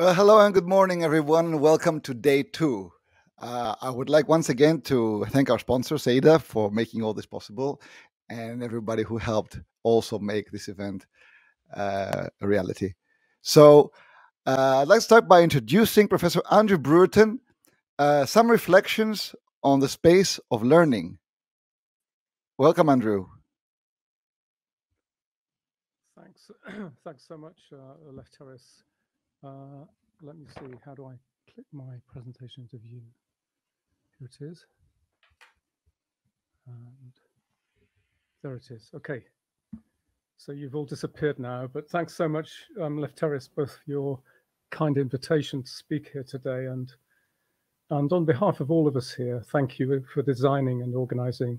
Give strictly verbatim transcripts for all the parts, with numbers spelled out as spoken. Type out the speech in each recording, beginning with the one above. Well, hello and good morning, everyone. Welcome to day two. Uh, I would like once again to thank our sponsor, SEDA, for making all this possible, and everybody who helped also make this event uh, a reality. So uh, I'd like to start by introducing Professor Andrew Brewerton, uh, some reflections on the space of learning. Welcome, Andrew. Thanks, Thanks so much, uh, Lefteris. Uh, let me see, how do I click my presentation to view? Here it is. And there it is. Okay. So you've all disappeared now, but thanks so much, um, Lefteris, both for your kind invitation to speak here today. And, and on behalf of all of us here, thank you for designing and organizing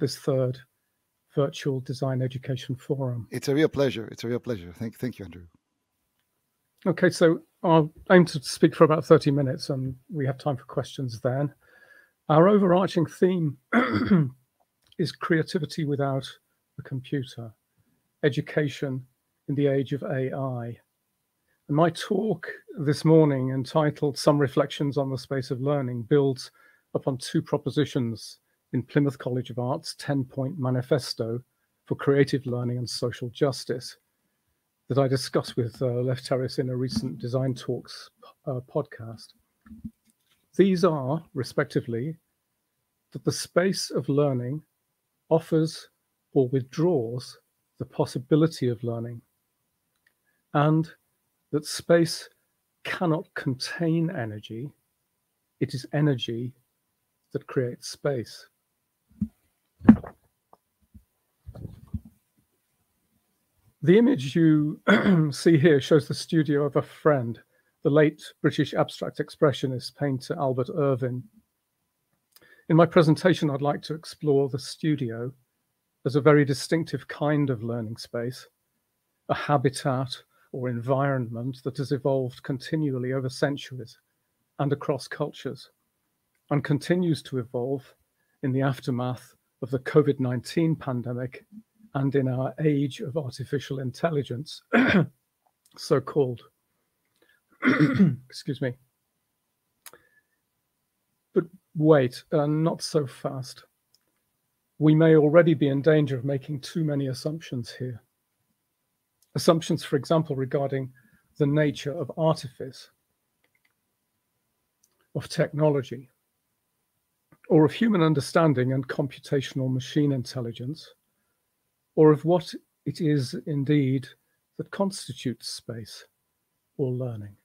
this third virtual design education forum. It's a real pleasure. It's a real pleasure. Thank, thank you, Andrew. Okay, so I'll aim to speak for about thirty minutes and we have time for questions then. Our overarching theme is creativity without a computer, education in the age of A I. And my talk this morning, entitled Some Reflections on the Space of Learning, builds upon two propositions in Plymouth College of Art's ten-point manifesto for creative learning and social justice that I discussed with uh, Lefteris in a recent Design Talks uh, podcast. These are, respectively, that the space of learning offers or withdraws the possibility of learning, and that space cannot contain energy. It is energy that creates space. The image you see here shows the studio of a friend, the late British abstract expressionist painter Albert Irvin. In my presentation, I'd like to explore the studio as a very distinctive kind of learning space, a habitat or environment that has evolved continually over centuries and across cultures, and continues to evolve in the aftermath of the COVID nineteen pandemic and in our age of artificial intelligence, so-called. Excuse me. But wait, uh, not so fast. We may already be in danger of making too many assumptions here. Assumptions, for example, regarding the nature of artifice, of technology, or of human understanding and computational machine intelligence, or of what it is indeed that constitutes space or learning.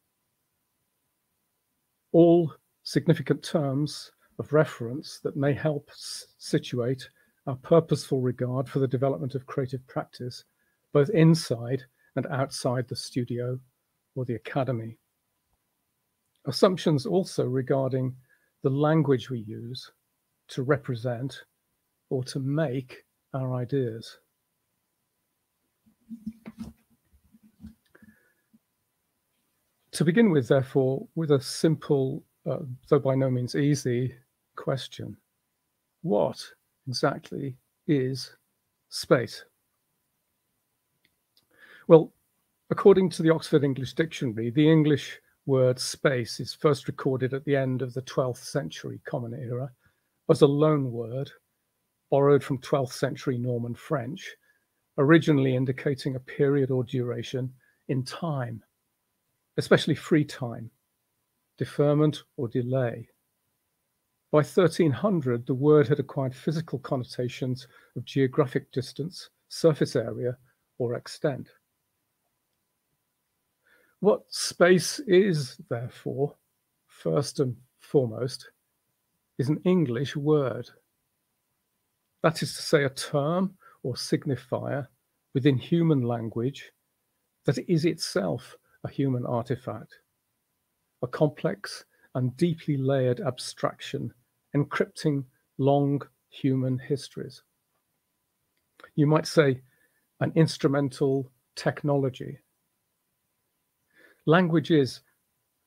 All significant terms of reference that may help situate our purposeful regard for the development of creative practice, both inside and outside the studio or the academy. Assumptions also regarding the language we use to represent or to make our ideas. To begin with, therefore, with a simple, uh, though by no means easy, question. What exactly is space? Well, according to the Oxford English Dictionary, the English word space is first recorded at the end of the twelfth century Common Era as a loan word borrowed from twelfth century Norman French, originally indicating a period or duration in time, especially free time, deferment or delay. By thirteen hundred, the word had acquired physical connotations of geographic distance, surface area, or extent. What space is, therefore, first and foremost, is an English word. That is to say, a term or signifier within human language that is itself a human artifact, a complex and deeply layered abstraction encrypting long human histories. You might say an instrumental technology. Language is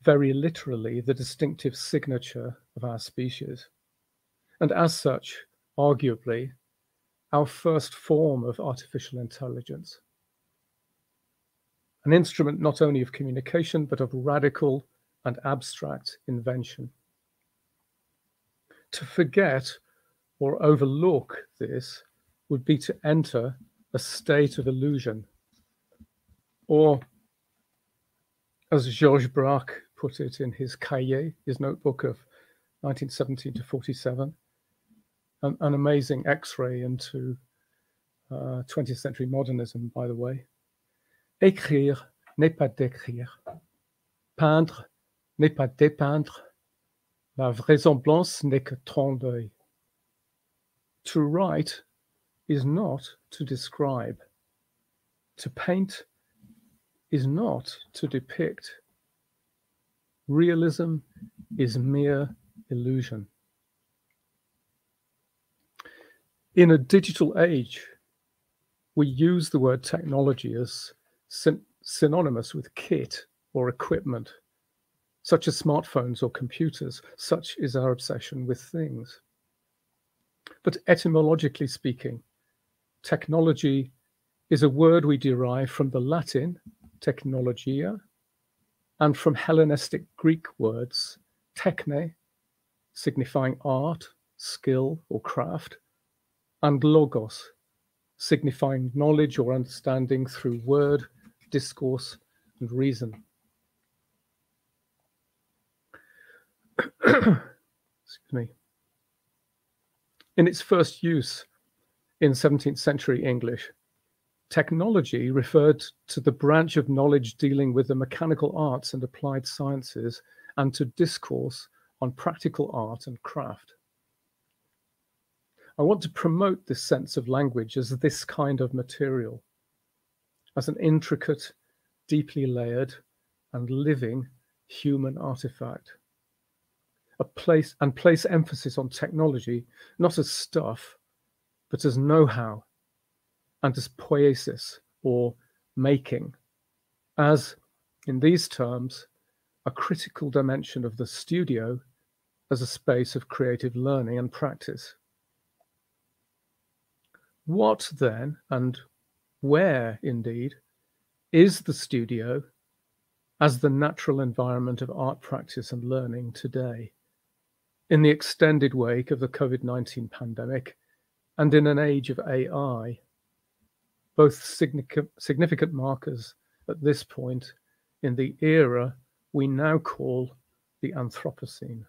very literally the distinctive signature of our species, and as such, arguably, our first form of artificial intelligence. an instrument not only of communication, but of radical and abstract invention. To forget or overlook this would be to enter a state of illusion, or, as Georges Braque put it in his Cahiers, his notebook of nineteen seventeen to forty-seven, an, an amazing x-ray into uh, twentieth century modernism, by the way. Écrire n'est pas décrire, peindre n'est pas dépeindre, la vraisemblance n'est que trompe d'œil. To write is not to describe. To paint is not to depict. Realism is mere illusion. In a digital age, we use the word technology as syn synonymous with kit or equipment, such as smartphones or computers. Such is our obsession with things. But etymologically speaking, technology is a word we derive from the Latin technologia and from Hellenistic Greek words techne, signifying art, skill, or craft, and logos, signifying knowledge or understanding through word, discourse, and reason. Excuse me. In its first use in seventeenth century English, technology referred to the branch of knowledge dealing with the mechanical arts and applied sciences, and to discourse on practical art and craft. I want to promote this sense of language as this kind of material, as an intricate, deeply layered, and living human artifact. A place and place emphasis on technology, not as stuff, but as know-how, and as poiesis, or making, as, in these terms, a critical dimension of the studio as a space of creative learning and practice. What then, and where indeed, is the studio as the natural environment of art practice and learning today, in the extended wake of the COVID nineteen pandemic and in an age of A I? Both significant markers at this point in the era we now call the Anthropocene.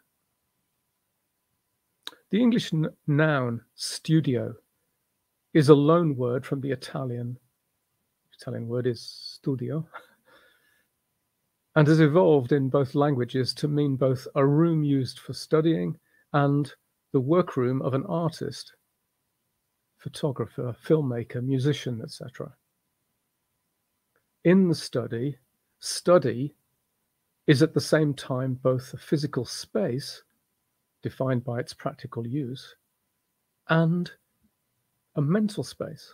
The English noun studio is a loan word from the Italian. The Italian word is studio, and has evolved in both languages to mean both a room used for studying and the workroom of an artist, photographer, filmmaker, musician, et cetera. In the study, study is at the same time both a physical space, defined by its practical use, and a mental space,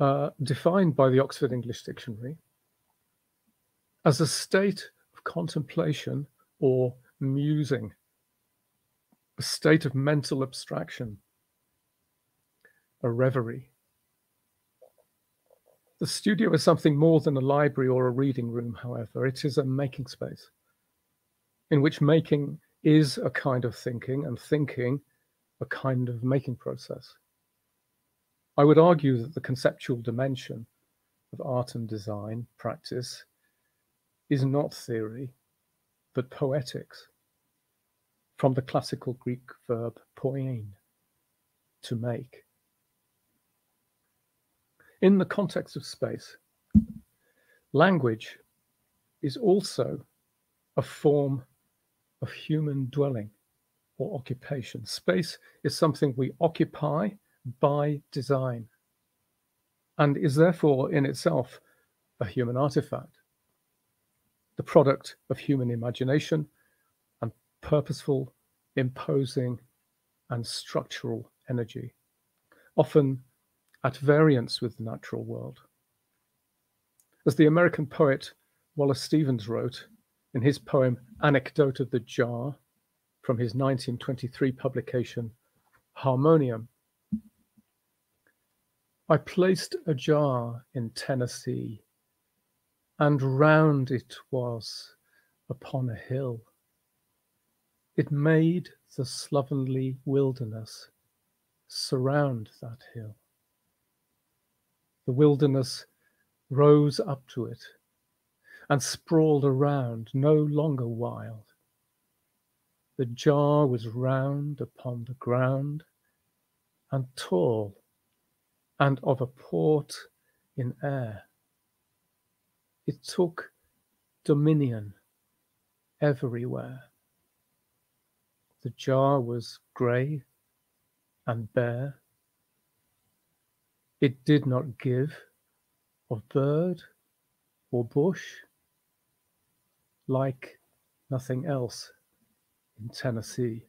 uh, defined by the Oxford English Dictionary as a state of contemplation or musing, a state of mental abstraction, a reverie. The studio is something more than a library or a reading room, however. It is a making space, in which making is a kind of thinking, and thinking a kind of making process. I would argue that the conceptual dimension of art and design practice is not theory, but poetics, from the classical Greek verb poiein, to make. In the context of space, language is also a form of human dwelling or occupation. Space is something we occupy by design, and is therefore in itself a human artifact, the product of human imagination and purposeful, imposing, and structural energy, often at variance with the natural world. As the American poet Wallace Stevens wrote in his poem Anecdote of the Jar, from his nineteen twenty-three publication Harmonium, I placed a jar in Tennessee, and round it was upon a hill. It made the slovenly wilderness surround that hill. The wilderness rose up to it and sprawled around, no longer wild. The jar was round upon the ground and tall and of a port in air. It took dominion everywhere. The jar was grey and bare. It did not give of bird or bush, like nothing else in Tennessee.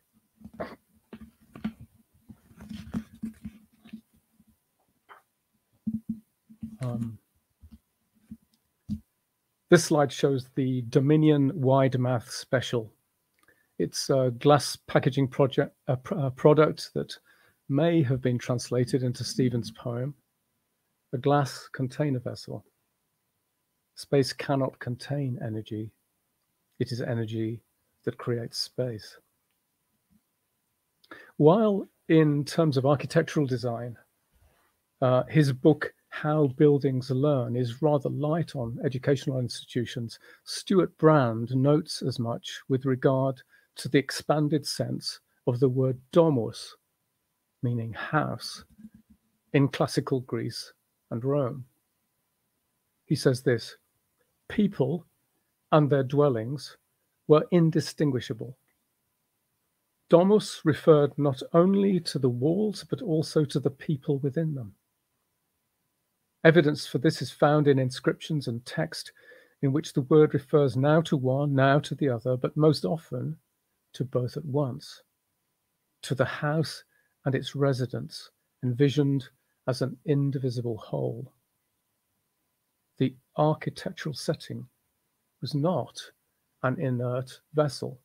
Um, this slide shows the Dominion Wide Math Special. It's a glass packaging project, a product that may have been translated into Stevens' poem, a glass container vessel. Space cannot contain energy. It is energy that creates space. While in terms of architectural design, uh, his book, How Buildings Learn, is rather light on educational institutions, Stuart Brand notes as much with regard to the expanded sense of the word domus, meaning house, in classical Greece and Rome. He says this: people and their dwellings were indistinguishable. Domus referred not only to the walls, but also to the people within them. Evidence for this is found in inscriptions and text in which the word refers now to one, now to the other, but most often to both at once, to the house and its residents, envisioned as an indivisible whole. The architectural setting was not an inert vessel.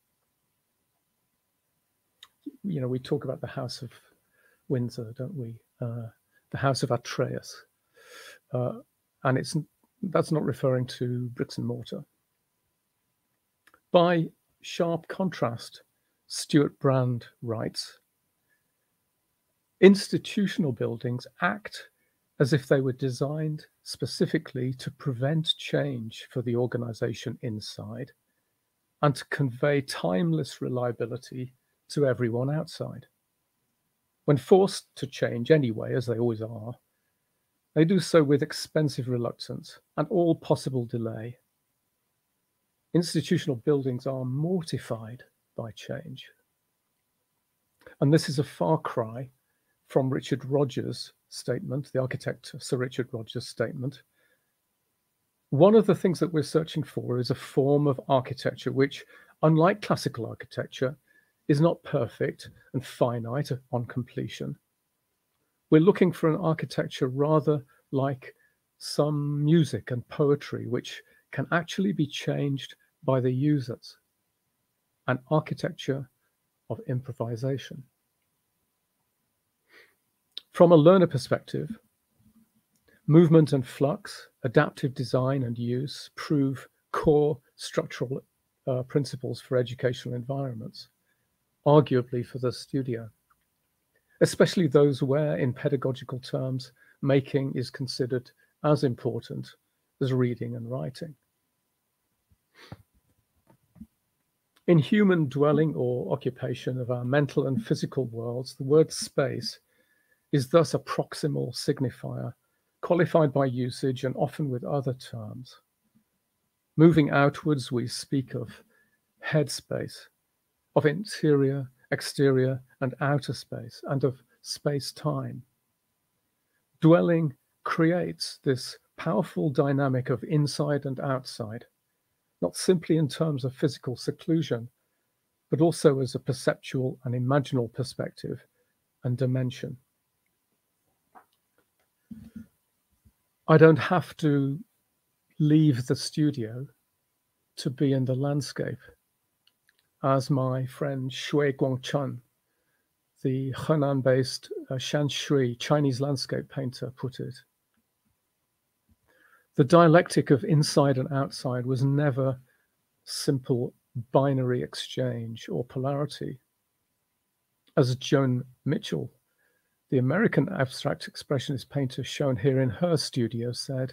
You know, we talk about the House of Windsor, don't we? Uh, the House of Atreus. Uh, and it's that's not referring to bricks and mortar. By sharp contrast, Stuart Brand writes, institutional buildings act as if they were designed specifically to prevent change for the organization inside and to convey timeless reliability to everyone outside. When forced to change anyway, as they always are, they do so with expensive reluctance and all possible delay. Institutional buildings are mortified by change. And this is a far cry from Richard Rogers' statement, the architect Sir Richard Rogers' statement. One of the things that we're searching for is a form of architecture which, unlike classical architecture, is not perfect and finite on completion. We're looking for an architecture rather like some music and poetry which can actually be changed by the users, an architecture of improvisation. From a learner perspective, movement and flux, adaptive design and use prove core structural uh, principles for educational environments, arguably for the studio, especially those where, in pedagogical terms, making is considered as important as reading and writing. In human dwelling or occupation of our mental and physical worlds, the word space is thus a proximal signifier, qualified by usage and often with other terms. Moving outwards, we speak of headspace, of interior, exterior, and outer space, and of space-time. Dwelling creates this powerful dynamic of inside and outside, not simply in terms of physical seclusion, but also as a perceptual and imaginal perspective and dimension. I don't have to leave the studio to be in the landscape, as my friend Shui Guangchun, the Henan-based uh, Shan Shui, Chinese landscape painter, put it. The dialectic of inside and outside was never simple binary exchange or polarity. As Joan Mitchell, the American abstract expressionist painter shown here in her studio, said,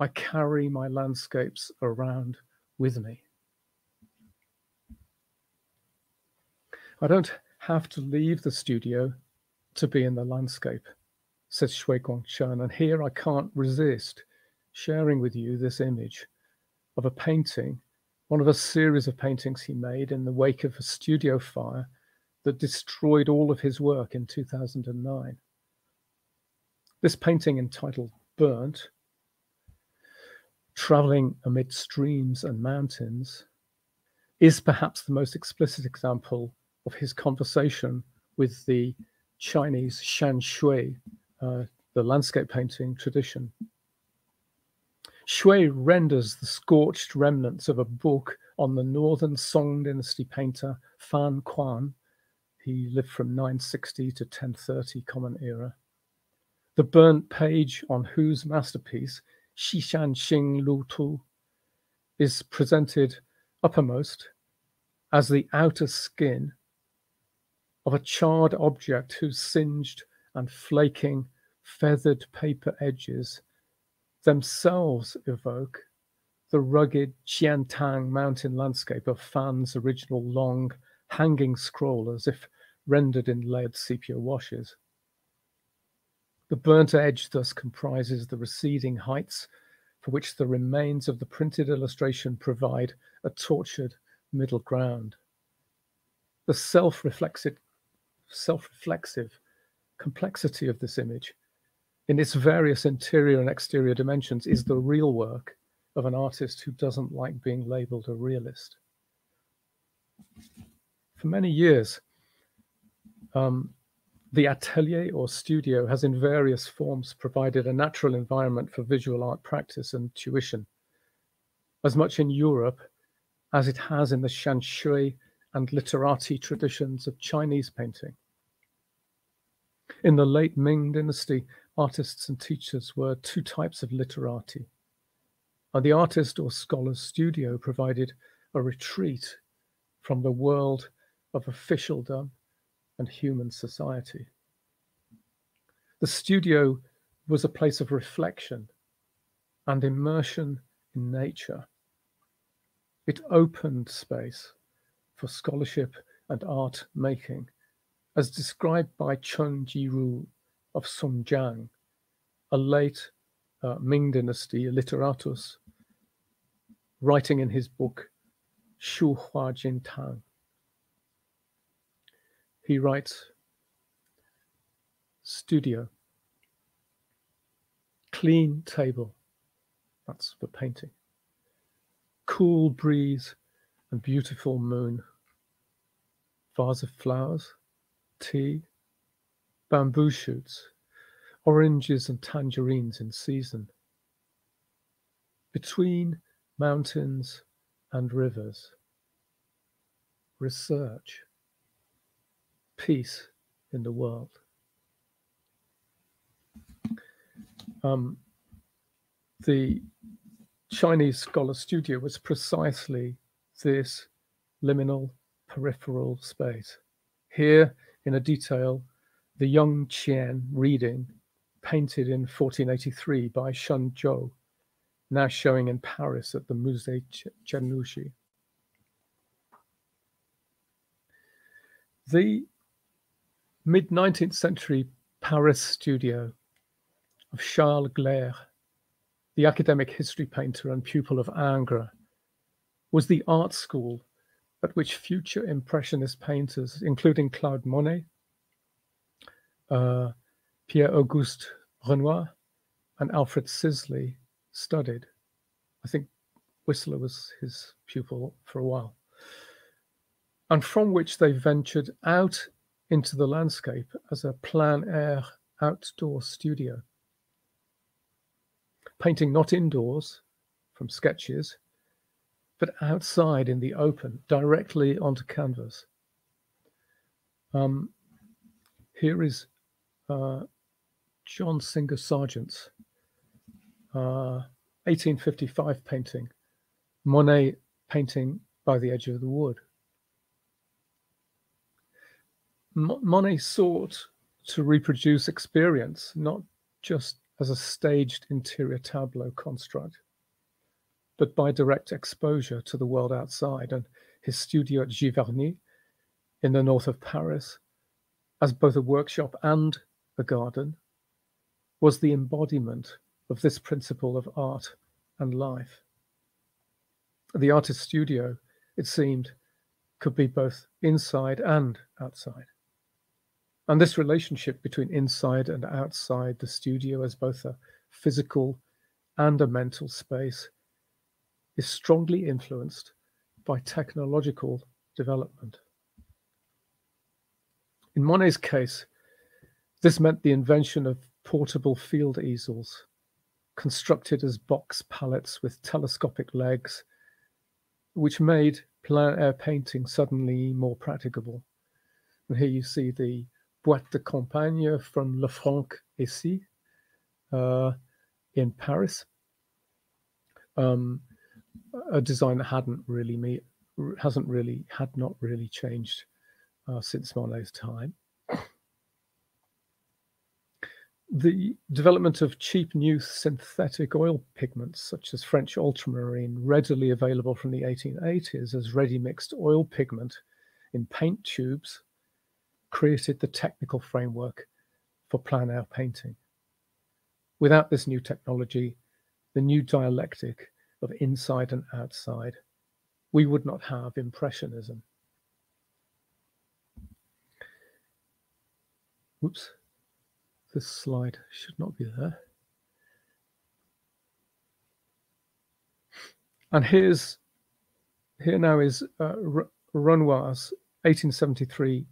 "I carry my landscapes around with me. I don't have to leave the studio to be in the landscape," says Shui Guangchun, and here I can't resist sharing with you this image of a painting, one of a series of paintings he made in the wake of a studio fire that destroyed all of his work in two thousand nine. This painting, entitled Burnt, traveling amid streams and mountains, is perhaps the most explicit example of his conversation with the Chinese Shan Shui, uh, the landscape painting tradition. Shui renders the scorched remnants of a book on the northern Song dynasty painter Fan Kuan. He lived from nine sixty to ten thirty Common Era. The burnt page on whose masterpiece, Xishan Xing Lu Tu, is presented uppermost as the outer skin of a charred object whose singed and flaking feathered paper edges themselves evoke the rugged Qiantang mountain landscape of Fan's original long hanging scroll, as if rendered in layered sepia washes. The burnt edge thus comprises the receding heights for which the remains of the printed illustration provide a tortured middle ground. The self-reflexive self-reflexive complexity of this image, in its various interior and exterior dimensions, is the real work of an artist who doesn't like being labeled a realist. For many years, um, the atelier or studio has in various forms provided a natural environment for visual art practice and tuition, as much in Europe as it has in the Shan Shui and literati traditions of Chinese painting. In the late Ming dynasty, artists and teachers were two types of literati, and the artist or scholar's studio provided a retreat from the world of officialdom and human society. The studio was a place of reflection and immersion in nature. It opened space for scholarship and art making, as described by Cheng Ji Ru of Songjiang, a late uh, Ming dynasty literatus, writing in his book Shu Hua Jintang. He writes, "Studio, clean table," that's for painting, "cool breeze and beautiful moon, vase of flowers, tea, bamboo shoots, oranges and tangerines in season. Between mountains and rivers, research, peace in the world." Um, the Chinese scholar studio was precisely this liminal peripheral space. Here, in a detail, the Yong Qian reading, painted in fourteen eighty-three by Shen Zhou, now showing in Paris at the Musée Chenushi. The mid-nineteenth century Paris studio of Charles Gleyre, the academic history painter and pupil of Ingres, was the art school at which future Impressionist painters, including Claude Monet, uh, Pierre-Auguste Renoir, and Alfred Sisley, studied. I think Whistler was his pupil for a while, and from which they ventured out into the landscape as a plein air outdoor studio, painting not indoors from sketches, but outside in the open, directly onto canvas. Um, Here is uh, John Singer Sargent's uh, eighteen fifty-five painting, Monet painting by the edge of the wood. M Monet sought to reproduce experience, not just as a staged interior tableau construct, but by direct exposure to the world outside, and his studio at Giverny in the north of Paris, as both a workshop and a garden, was the embodiment of this principle of art and life. The artist's studio, it seemed, could be both inside and outside. And this relationship between inside and outside the studio as both a physical and a mental space is strongly influenced by technological development. In Monet's case, this meant the invention of portable field easels, constructed as box pallets with telescopic legs, which made plein air painting suddenly more practicable. And here you see the Boîte de Campagne from Lefranc-Issy uh, in Paris, um, a design that hadn't really me hasn't really had not really changed uh, since Monet's time. The development of cheap new synthetic oil pigments, such as French ultramarine, readily available from the eighteen eighties as ready-mixed oil pigment in paint tubes, created the technical framework for plein air painting. Without this new technology, the new dialectic of inside and outside, we would not have Impressionism. Oops, this slide should not be there. And here's, here now is uh, Renoir's eighteen seventy-three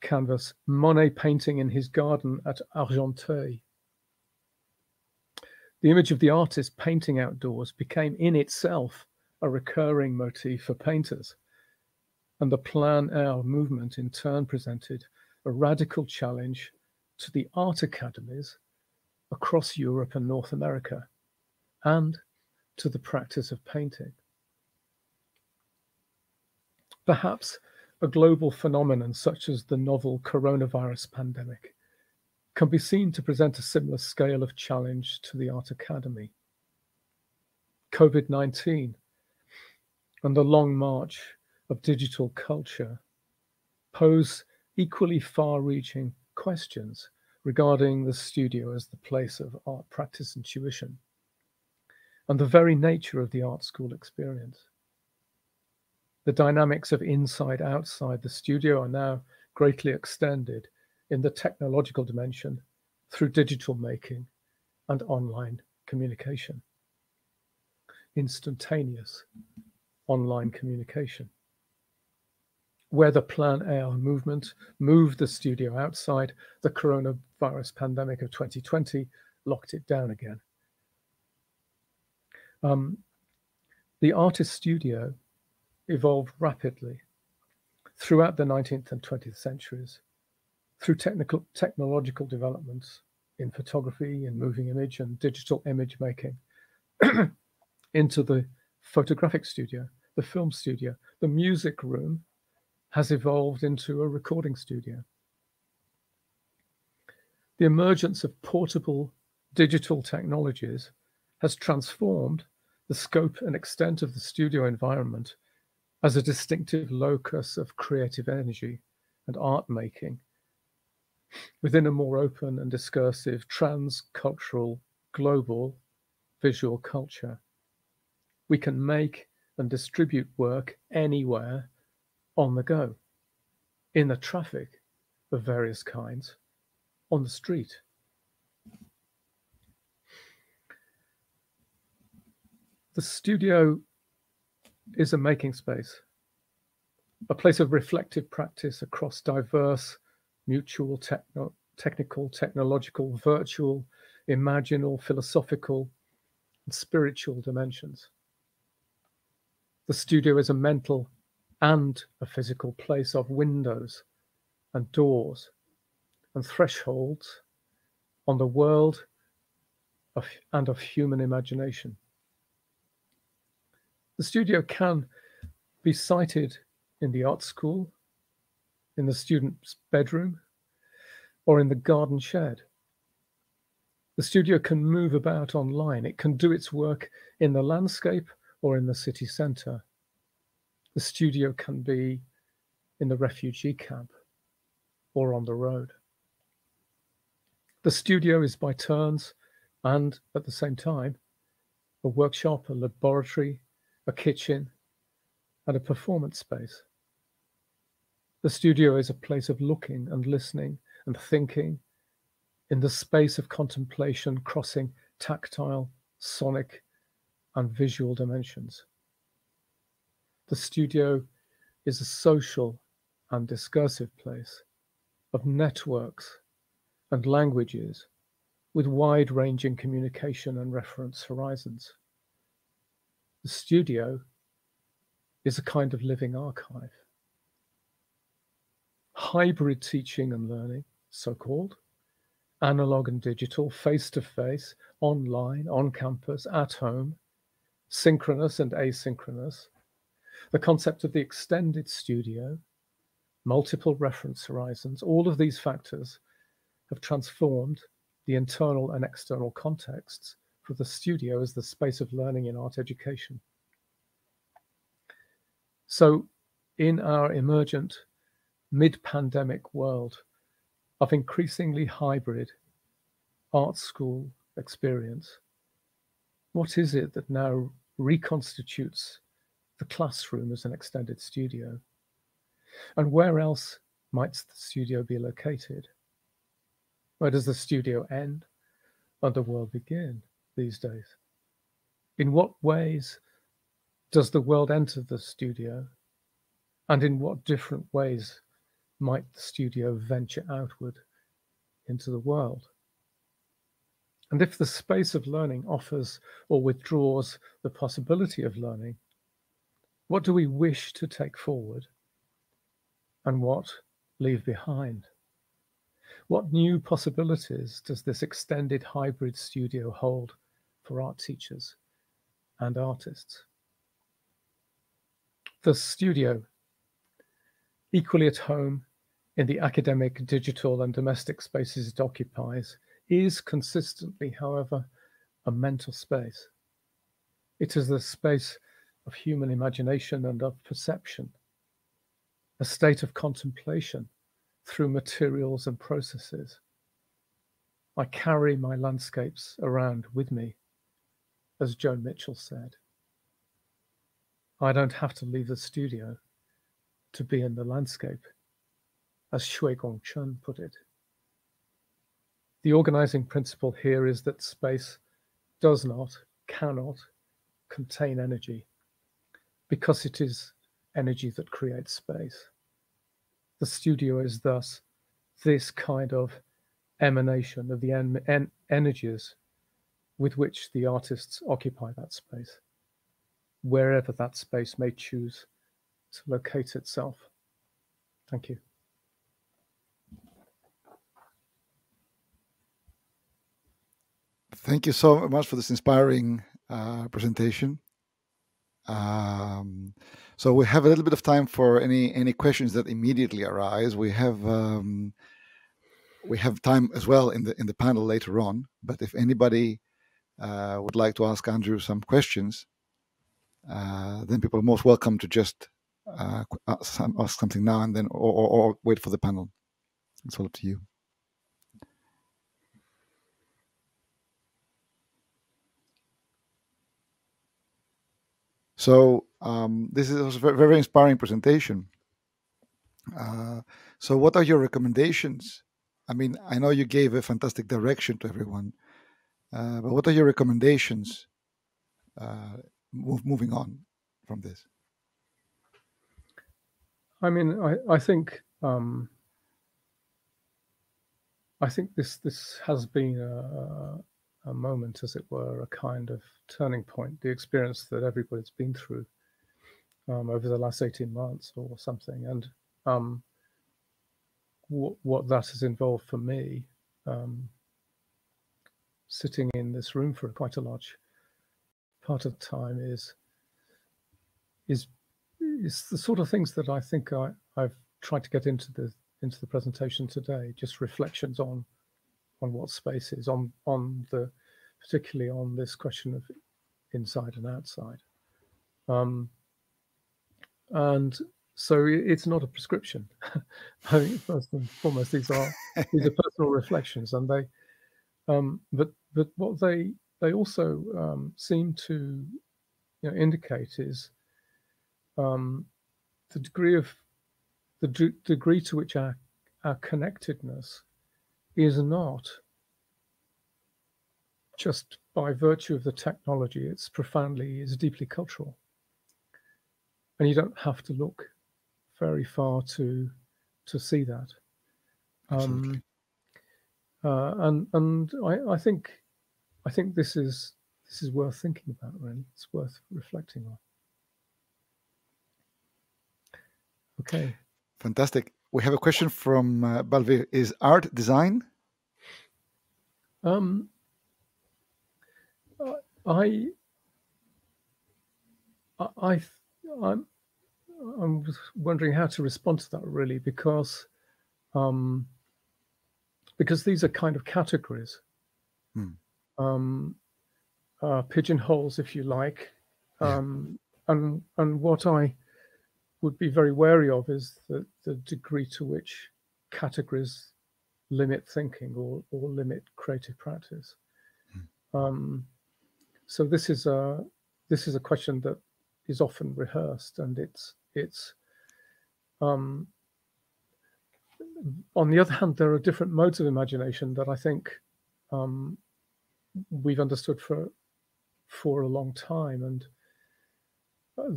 canvas, Monet painting in his garden at Argenteuil. The image of the artist painting outdoors became in itself a recurring motif for painters, and the plein air movement in turn presented a radical challenge to the art academies across Europe and North America, and to the practice of painting. Perhaps a global phenomenon such as the novel coronavirus pandemic can be seen to present a similar scale of challenge to the art academy. COVID nineteen and the long march of digital culture pose equally far-reaching questions regarding the studio as the place of art practice and tuition, and the very nature of the art school experience. The dynamics of inside-outside the studio are now greatly extended in the technological dimension through digital making and online communication. Instantaneous online communication, where the plein air movement moved the studio outside, the coronavirus pandemic of twenty twenty locked it down again. Um, the artist studio evolved rapidly throughout the nineteenth and twentieth centuries through technical, technological developments in photography and moving image and digital image making into the photographic studio, the film studio. The music room has evolved into a recording studio. The emergence of portable digital technologies has transformed the scope and extent of the studio environment as a distinctive locus of creative energy and art making within a more open and discursive trans-cultural global visual culture. We can make and distribute work anywhere on the go, in the traffic of various kinds, on the street. The studio is a making space, a place of reflective practice across diverse, mutual, techno technical, technological, virtual, imaginal, philosophical, and spiritual dimensions. The studio is a mental and a physical place of windows and doors, and thresholds on the world of, and of human imagination. The studio can be cited in the art school, in the student's bedroom, or in the garden shed. The studio can move about online. It can do its work in the landscape or in the city centre. The studio can be in the refugee camp or on the road. The studio is by turns and at the same time a workshop, a laboratory, a kitchen, and a performance space. The studio is a place of looking and listening and thinking in the space of contemplation, crossing tactile, sonic, and visual dimensions. The studio is a social and discursive place of networks and languages with wide-ranging communication and reference horizons. The studio is a kind of living archive. Hybrid teaching and learning, so-called, analog and digital, face-to-face, online, on campus, at home, synchronous and asynchronous, the concept of the extended studio, multiple reference horizons, all of these factors have transformed the internal and external contexts for the studio as the space of learning in art education. So in our emergent mid-pandemic world of increasingly hybrid art school experience, what is it that now reconstitutes the classroom as an extended studio? And where else might the studio be located? Where does the studio end and the world begin these days? In what ways does the world enter the studio? And in what different ways might the studio venture outward into the world? And if the space of learning offers or withdraws the possibility of learning, what do we wish to take forward and what leave behind? What new possibilities does this extended hybrid studio hold for art teachers and artists? The studio, equally at home in the academic, digital and domestic spaces it occupies, is consistently, however, a mental space. It is the space of human imagination and of perception, a state of contemplation through materials and processes. I carry my landscapes around with me, as Joan Mitchell said. I don't have to leave the studio to be in the landscape, as Shui Guangchun put it. The organizing principle here is that space does not, cannot contain energy, because it is energy that creates space. The studio is thus this kind of emanation of the en en energies with which the artists occupy that space, wherever that space may choose to locate itself. Thank you. Thank you so much for this inspiring uh, presentation. Um, so we have a little bit of time for any any questions that immediately arise. We have um, we have time as well in the in the panel later on. But if anybody uh, would like to ask Andrew some questions, uh, then people are most welcome to just uh, ask, ask something now and then, or, or, or wait for the panel. It's all up to you. So um, this is a very, very inspiring presentation. Uh, so what are your recommendations? I mean, I know you gave a fantastic direction to everyone, uh, but what are your recommendations uh, move, moving on from this? I mean, I, I think um, I think this this has been a, a moment, as it were, a kind of turning point, the experience that everybody's been through um, over the last eighteen months or something. And um, what, what that has involved for me, um, sitting in this room for quite a large part of the time is is is the sort of things that I think I, I've tried to get into the into the presentation today, just reflections on on what space is, on on the particularly on this question of inside and outside. Um, and so it's not a prescription. I mean, first and foremost, these are these are personal reflections, and they um, but but what they they also um, seem to you know, indicate is um, the degree of the d degree to which our our connectedness is not just by virtue of the technology. It's profoundly, it's deeply cultural, and you don't have to look very far to to see that. Um, uh, and and I, I think. I think this is this is worth thinking about, really. It's worth reflecting on. Okay. Fantastic. We have a question from uh, Balvir. Is art design? Um, I, I, I, I'm, I'm wondering how to respond to that, really, because, um, because these are kind of categories. Hmm. Um, uh, pigeonholes, if you like, um, yeah. and and what I would be very wary of is the, the degree to which categories limit thinking or or limit creative practice. Mm. Um, so this is a this is a question that is often rehearsed, and it's it's. Um, on the other hand, there are different modes of imagination that I think. Um, we've understood for for a long time, and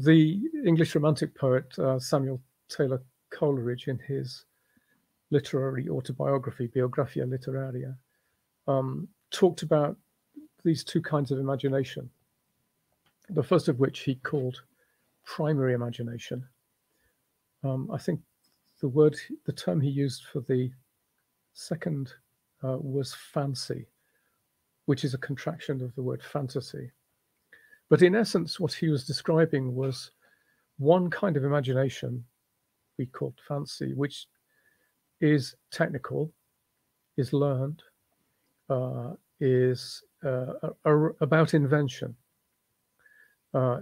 the English Romantic poet uh, Samuel Taylor Coleridge, in his literary autobiography Biographia Literaria, um, talked about these two kinds of imagination, the first of which he called primary imagination. um, I think the word the term he used for the second uh, was fancy, which is a contraction of the word fantasy. But in essence, what he was describing was one kind of imagination we called fancy, which is technical, is learned, uh, is uh, a, a, about invention. Uh,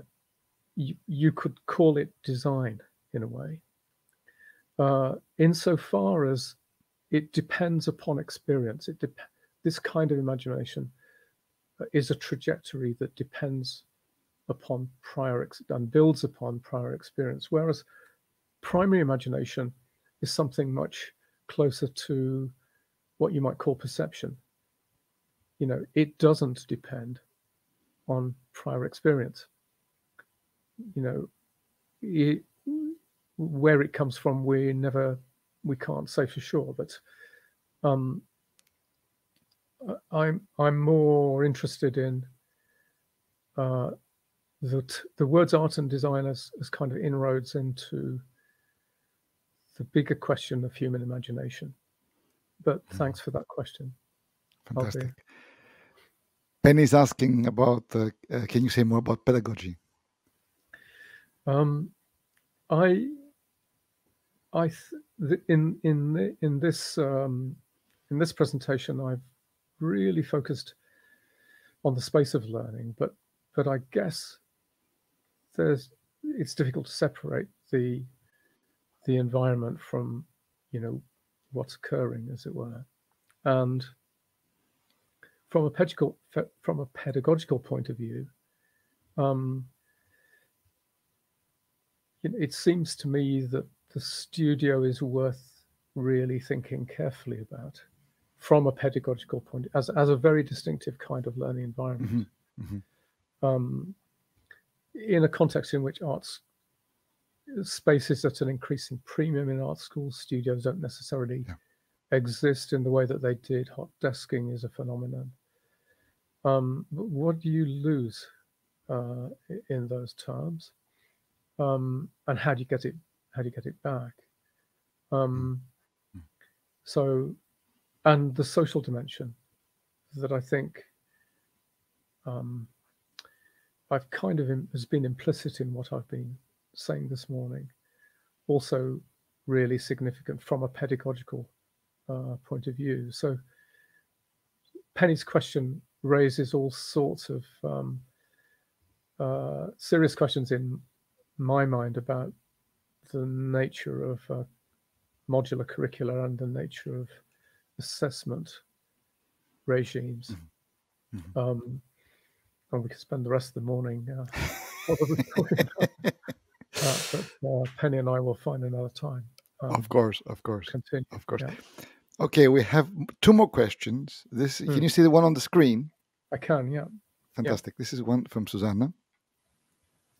you, you could call it design in a way, uh, insofar as it depends upon experience. It depends. This kind of imagination is a trajectory that depends upon prior ex and builds upon prior experience, whereas primary imagination is something much closer to what you might call perception. You know, it doesn't depend on prior experience. You know, it, where it comes from, we never, we can't say for sure, but um, I'm I'm more interested in uh, that the words art and design as, as kind of inroads into the bigger question of human imagination. But mm. thanks for that question. Fantastic. Penny's asking about uh, uh, can you say more about pedagogy? Um, I I th the, in in the, in this um, in this presentation I've really focused on the space of learning, but but I guess there's it's difficult to separate the the environment from you know what's occurring, as it were. And from a pedagogical from a pedagogical point of view, um, it, it seems to me that the studio is worth really thinking carefully about. From a pedagogical point, as as a very distinctive kind of learning environment, mm-hmm. Mm-hmm. Um, in a context in which arts spaces at an increasing premium in art schools, studios don't necessarily yeah. exist in the way that they did. Hot desking is a phenomenon. Um, but what do you lose uh, in those terms, um, and how do you get it? How do you get it back? Um, So, and the social dimension that I think um, I've kind of has been implicit in what I've been saying this morning, also really significant from a pedagogical uh, point of view. So Penny's question raises all sorts of um, uh, serious questions in my mind about the nature of uh, modular curricula and the nature of assessment regimes. Mm-hmm. Mm-hmm. Um, and we could spend the rest of the morning uh, probably talking about that, but uh, Penny and I will find another time. Um, of course, of course, continue. Of course. Yeah. Okay, we have two more questions. This mm. Can you see the one on the screen? I can, yeah. Fantastic. Yeah. This is one from Susanna.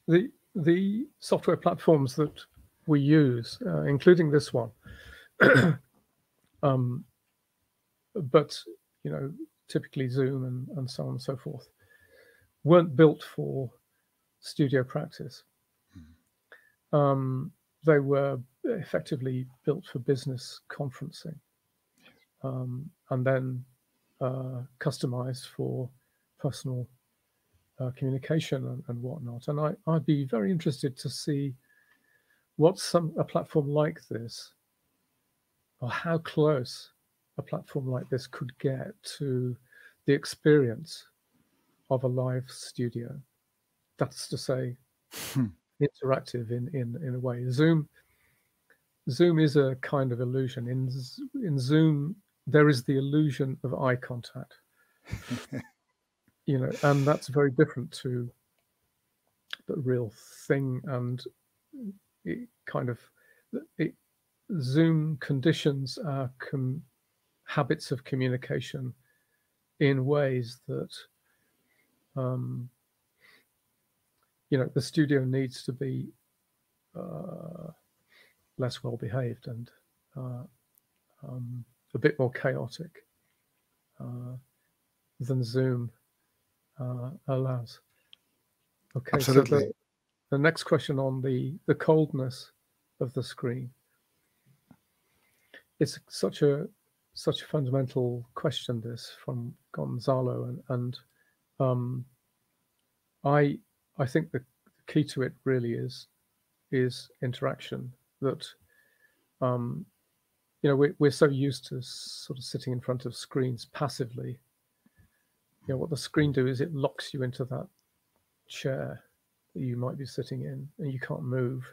The the software platforms that we use, uh, including this one, um, but you know, typically Zoom and, and so on and so forth, weren't built for studio practice. Mm. Um, they were effectively built for business conferencing, um, and then uh, customized for personal uh, communication and, and whatnot. And I, I'd be very interested to see what some a platform like this, or how close a platform like this could get to the experience of a live studio. That's to say, hmm. interactive in, in, in a way. Zoom, Zoom is a kind of illusion. In, in Zoom, there is the illusion of eye contact, you know, and that's very different to the real thing. And it kind of, it, Zoom conditions our com habits of communication in ways that, um, you know, the studio needs to be uh, less well behaved and uh, um, a bit more chaotic uh, than Zoom uh, allows. Okay, absolutely. So the, the next question on the, the coldness of the screen. It's such a such a fundamental question, this, from Gonzalo, and, and um, I I think the key to it really is is interaction. That um, you know, we're we're so used to sort of sitting in front of screens passively. You know, what the screen do is it locks you into that chair that you might be sitting in, and you can't move.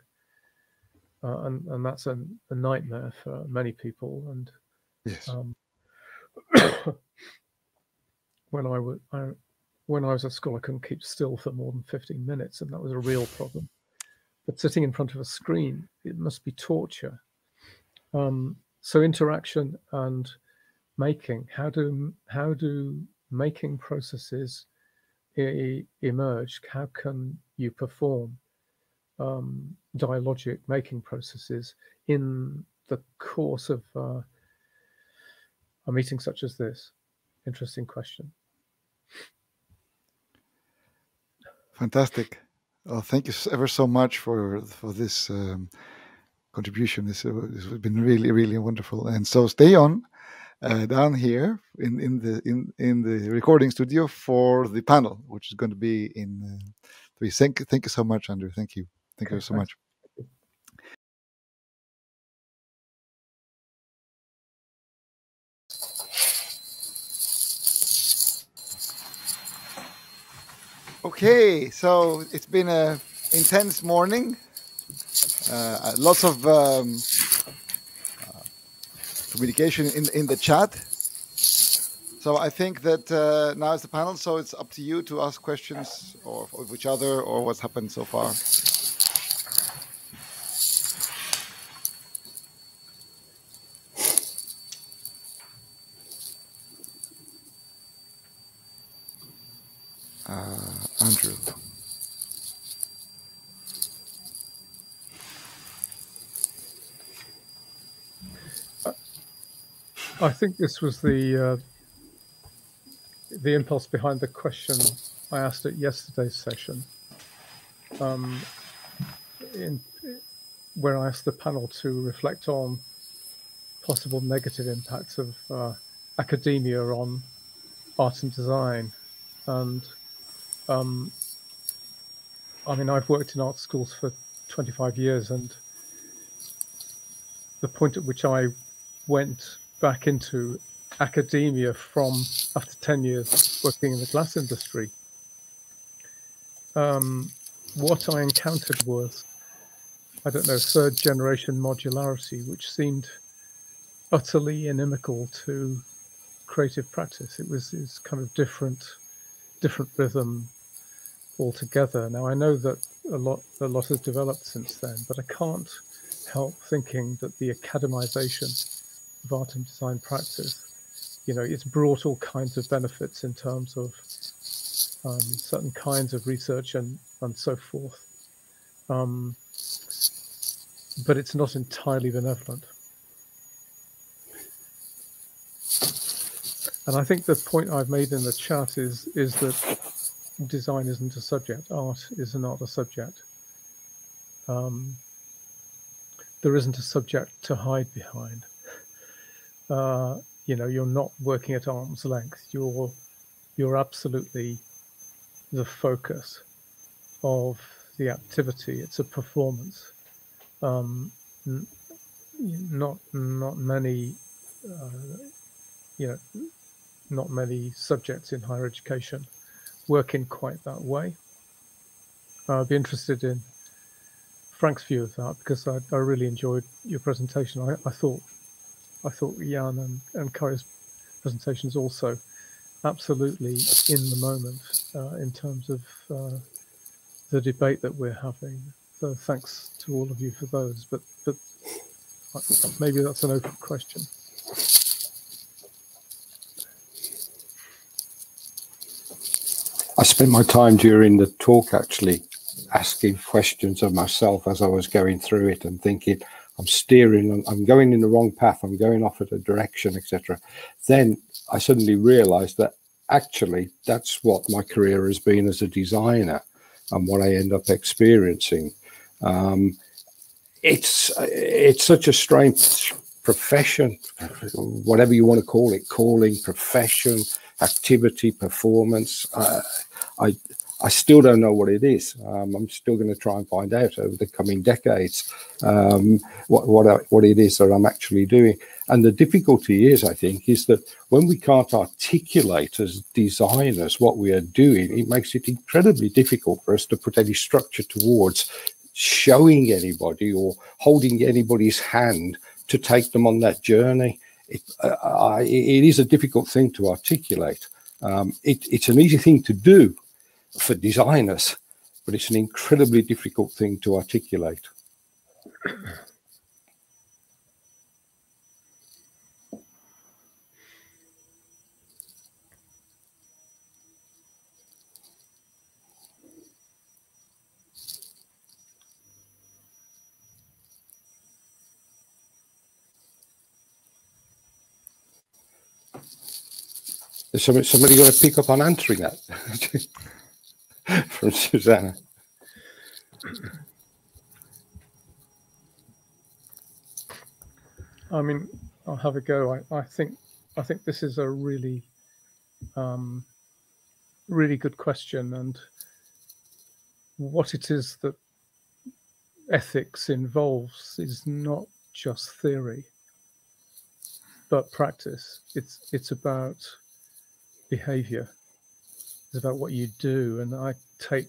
Uh, and, and that's a, a nightmare for many people. And yes, um, when I was I, when I was at school, I couldn't keep still for more than fifteen minutes, and that was a real problem. But sitting in front of a screen, it must be torture. Um, so interaction and making, how do how do making processes e emerge? How can you perform Um, dialogic making processes in the course of uh, a meeting such as this? Interesting question. Fantastic. Oh, thank you ever so much for for this um, contribution. This, uh, this has been really, really wonderful. And so stay on uh, down here in in the in in the recording studio for the panel, which is going to be in uh, three. Thank thank you so much, Andrew. Thank you. Thank you so much. Okay, so it's been a intense morning. Uh, lots of um, uh, communication in in the chat. So I think that uh, now is the panel. So it's up to you to ask questions or of each other or what's happened so far. Uh, Andrew. I think this was the uh, the impulse behind the question I asked at yesterday's session, um, in, where I asked the panel to reflect on possible negative impacts of uh, academia on art and design. And um, I mean, I've worked in art schools for twenty-five years, and the point at which I went back into academia from after ten years working in the glass industry, um, what I encountered was, I don't know, third generation modularity, which seemed utterly inimical to creative practice. It was, it was kind of different, different rhythm altogether. Now, I know that a lot, a lot has developed since then, but I can't help thinking that the academization of art and design practice, you know, it's brought all kinds of benefits in terms of um, certain kinds of research and, and so forth. Um, but it's not entirely benevolent. And I think the point I've made in the chat is, is that design isn't a subject, art is not a subject. Um, there isn't a subject to hide behind. Uh, you know, you're not working at arm's length, you're, you're absolutely the focus of the activity. It's a performance. Um, n not, not many, uh, you know, not many subjects in higher education work in quite that way. I'd be interested in Frank's view of that, because I, I really enjoyed your presentation. I, I thought, I thought Jan and, and Kari's presentations also absolutely in the moment uh, in terms of uh, the debate that we're having. So thanks to all of you for those. But, but maybe that's an open question. I spent my time during the talk actually asking questions of myself as I was going through it and thinking, I'm steering, I'm going in the wrong path, I'm going off at a direction, et cetera. Then I suddenly realized that actually that's what my career has been as a designer and what I end up experiencing. Um, it's, it's such a strange profession, whatever you want to call it, calling, profession, activity, performance. Uh, I, I still don't know what it is. Um, I'm still going to try and find out over the coming decades um, what, what, I, what it is that I'm actually doing. And the difficulty is, I think, is that when we can't articulate as designers what we are doing, it makes it incredibly difficult for us to put any structure towards showing anybody or holding anybody's hand to take them on that journey. It, uh, I, it is a difficult thing to articulate. Um, it, it's an easy thing to do for designers, but it's an incredibly difficult thing to articulate. Is somebody, somebody going to pick up on answering that? From Susanna. I mean, I'll have a go. I, I think I think this is a really, um, really good question, and what it is that ethics involves is not just theory, but practice. It's it's about behaviour. About what you do, and I take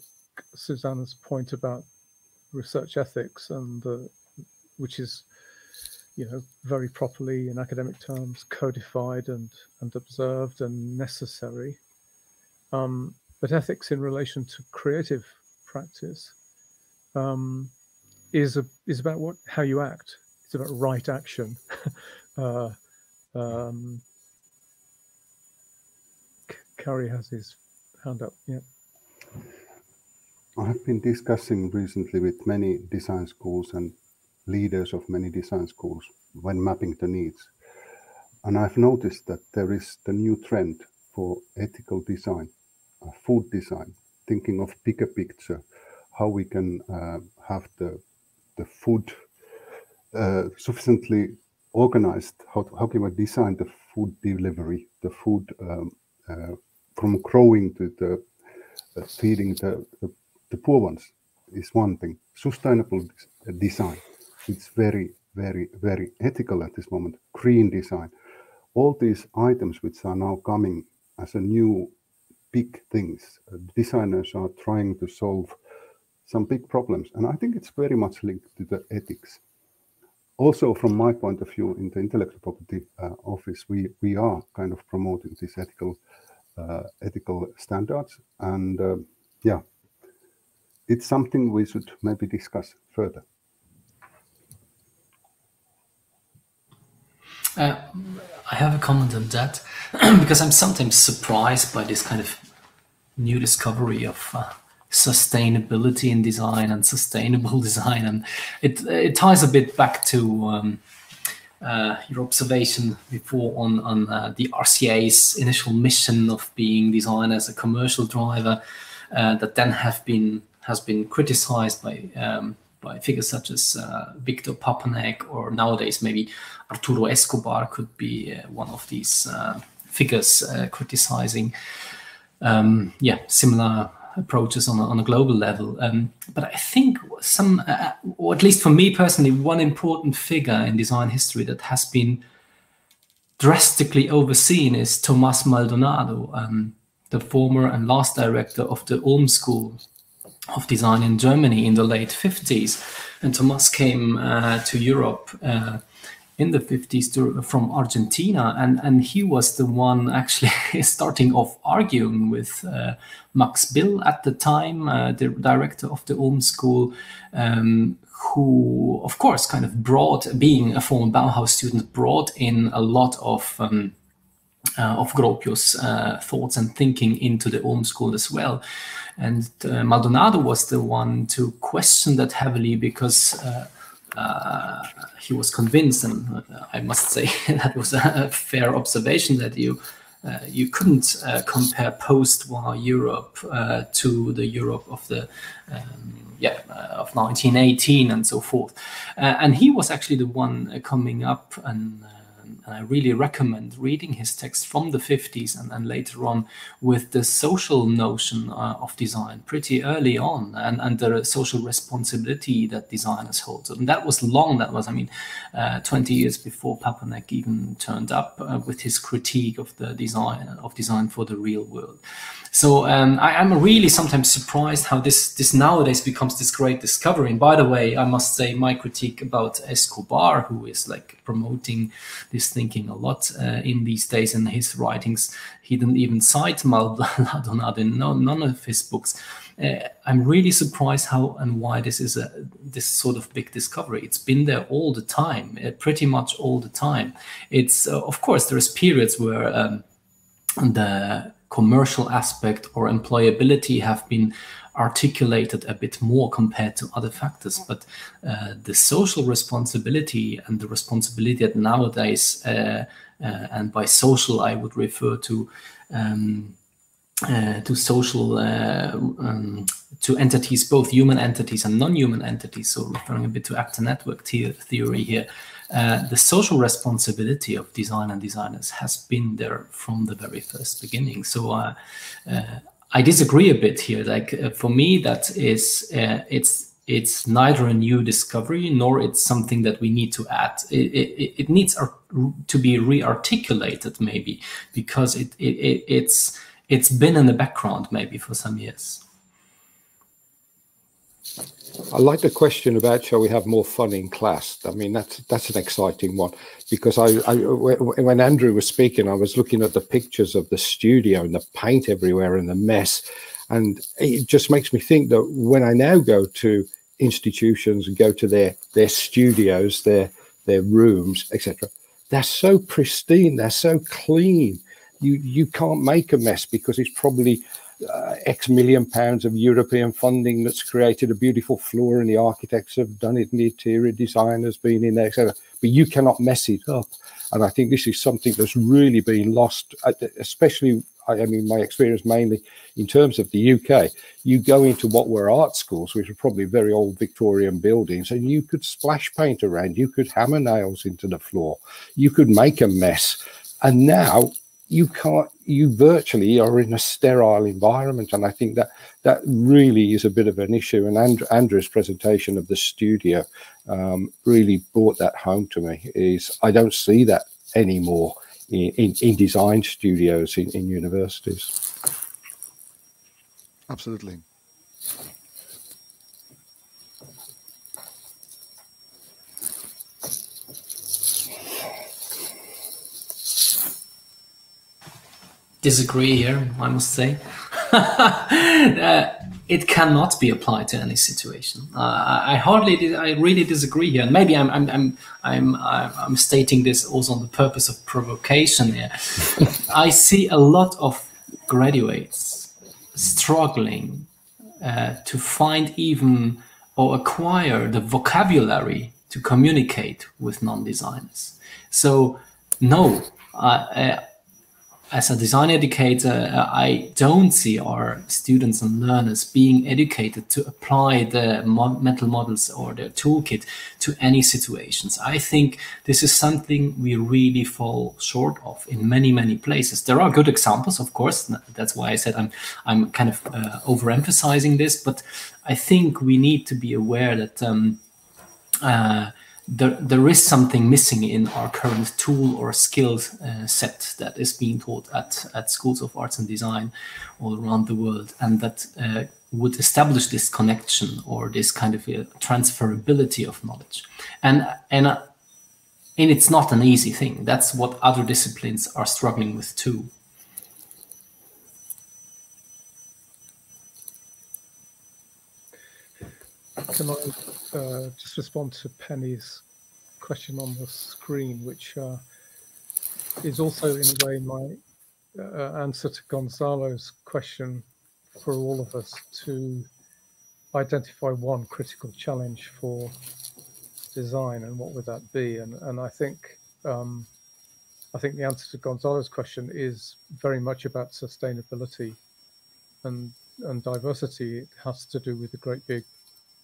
Susanna's point about research ethics, and uh, which is, you know, very properly in academic terms codified and and observed and necessary, um, but ethics in relation to creative practice um, is a, is about what how you act. It's about right action. uh, um, Carrie has his hand up. Yeah. I have been discussing recently with many design schools and leaders of many design schools when mapping the needs. And I've noticed that there is the new trend for ethical design, uh, food design, thinking of bigger picture, how we can uh, have the, the food uh, sufficiently organized, how, how can we design the food delivery, the food um, uh, from growing to the uh, feeding the, the, the poor ones is one thing. Sustainable design, it's very, very, very ethical at this moment. Green design, all these items which are now coming as a new big things. Uh, designers are trying to solve some big problems. And I think it's very much linked to the ethics. Also, from my point of view, in the intellectual property uh, office, we, we are kind of promoting these ethical uh, ethical standards. And uh, yeah, it's something we should maybe discuss further. Uh, I have a comment on that, because I'm sometimes surprised by this kind of new discovery of uh, sustainability in design and sustainable design, and it it ties a bit back to um, uh, your observation before on on uh, the R C A's initial mission of being designed as a commercial driver, uh, that then have been has been criticized by um, by figures such as uh, Victor Papanek, or nowadays maybe Arturo Escobar could be uh, one of these uh, figures uh, criticizing um, yeah similar approaches on a, on a global level. Um, but I think some, uh, or at least for me personally, one important figure in design history that has been drastically overseen is Tomás Maldonado, um, the former and last director of the Ulm School of Design in Germany in the late fifties. And Tomás came uh, to Europe uh, in the fifties to, from Argentina, and, and he was the one actually starting off arguing with uh, Max Bill at the time, uh, the director of the Ulm School, um, who, of course, kind of brought, being a former Bauhaus student, brought in a lot of um, uh, of Gropius' uh, thoughts and thinking into the Ulm School as well. And uh, Maldonado was the one to question that heavily, because uh, Uh, he was convinced, and uh, I must say that was a fair observation, that you uh, you couldn't uh, compare post-war Europe uh, to the Europe of the um, yeah uh, of nineteen eighteen and so forth. Uh, and he was actually the one uh, coming up, and, uh, and I really recommend reading his text from the fifties and then later on, with the social notion uh, of design pretty early on, and, and the social responsibility that designers hold. And that was long, that was, I mean, uh, twenty years before Papanek even turned up uh, with his critique of the design, of design for the real world. So um, I, I'm really sometimes surprised how this, this nowadays becomes this great discovery. And by the way, I must say my critique about Escobar, who is like promoting this thinking a lot uh, in these days in his writings, he didn't even cite Maldonado in no, none of his books. Uh, I'm really surprised how and why this is a this sort of big discovery. It's been there all the time, uh, pretty much all the time. It's uh, of course there's periods where um, the commercial aspect or employability have been articulated a bit more compared to other factors, but uh, the social responsibility and the responsibility that nowadays, uh, uh, and by social I would refer to um, uh, to social uh, um, to entities, both human entities and non-human entities. So referring a bit to actor network the theory here. Uh, the social responsibility of design and designers has been there from the very first beginning. So uh, uh, I disagree a bit here. Like uh, for me, that is, uh, it's it's neither a new discovery nor it's something that we need to add. It, it, it needs to be re-articulated maybe, because it, it it's it's been in the background maybe for some years. I like the question about shall we have more fun in class. I mean, that's that's an exciting one, because I, I when Andrew was speaking, I was looking at the pictures of the studio and the paint everywhere and the mess, and it just makes me think that when I now go to institutions and go to their their studios, their their rooms, et cetera, they're so pristine, they're so clean. You you can't make a mess, because it's probably Uh, X million pounds of European funding that's created a beautiful floor, and the architects have done it, and the interior designers been in there, et cetera. But you cannot mess it up, and I think this is something that's really been lost, especially I mean, my experience mainly in terms of the U K, you go into what were art schools, which were probably very old Victorian buildings, and you could splash paint around, you could hammer nails into the floor, you could make a mess. And now you can't, you virtually are in a sterile environment. And I think that that really is a bit of an issue. And And Andrew's presentation of the studio um, really brought that home to me, is I don't see that anymore in, in, in design studios in, in universities. Absolutely. Disagree here, I must say. uh, it cannot be applied to any situation. Uh, I hardly, I really disagree here. And maybe I'm, I'm, I'm, I'm, I'm stating this also on the purpose of provocation here. I see a lot of graduates struggling uh, to find even or acquire the vocabulary to communicate with non-designers. So no, I. I As a design educator, I don't see our students and learners being educated to apply the mental models or their toolkit to any situations. I think this is something we really fall short of in many, many places. There are good examples, of course. That's why I said I'm, I'm kind of uh, overemphasizing this, but I think we need to be aware that um, uh, There, there is something missing in our current tool or skill uh, set that is being taught at, at schools of arts and design all around the world, and that uh, would establish this connection or this kind of uh, transferability of knowledge. And, and, uh, and it's not an easy thing. That's what other disciplines are struggling with too. Can I uh, just respond to Penny's question on the screen, which uh, is also in a way my uh, answer to Gonzalo's question for all of us to identify one critical challenge for design and what would that be? And and I think um, I think the answer to Gonzalo's question is very much about sustainability and and diversity. It has to do with the great big.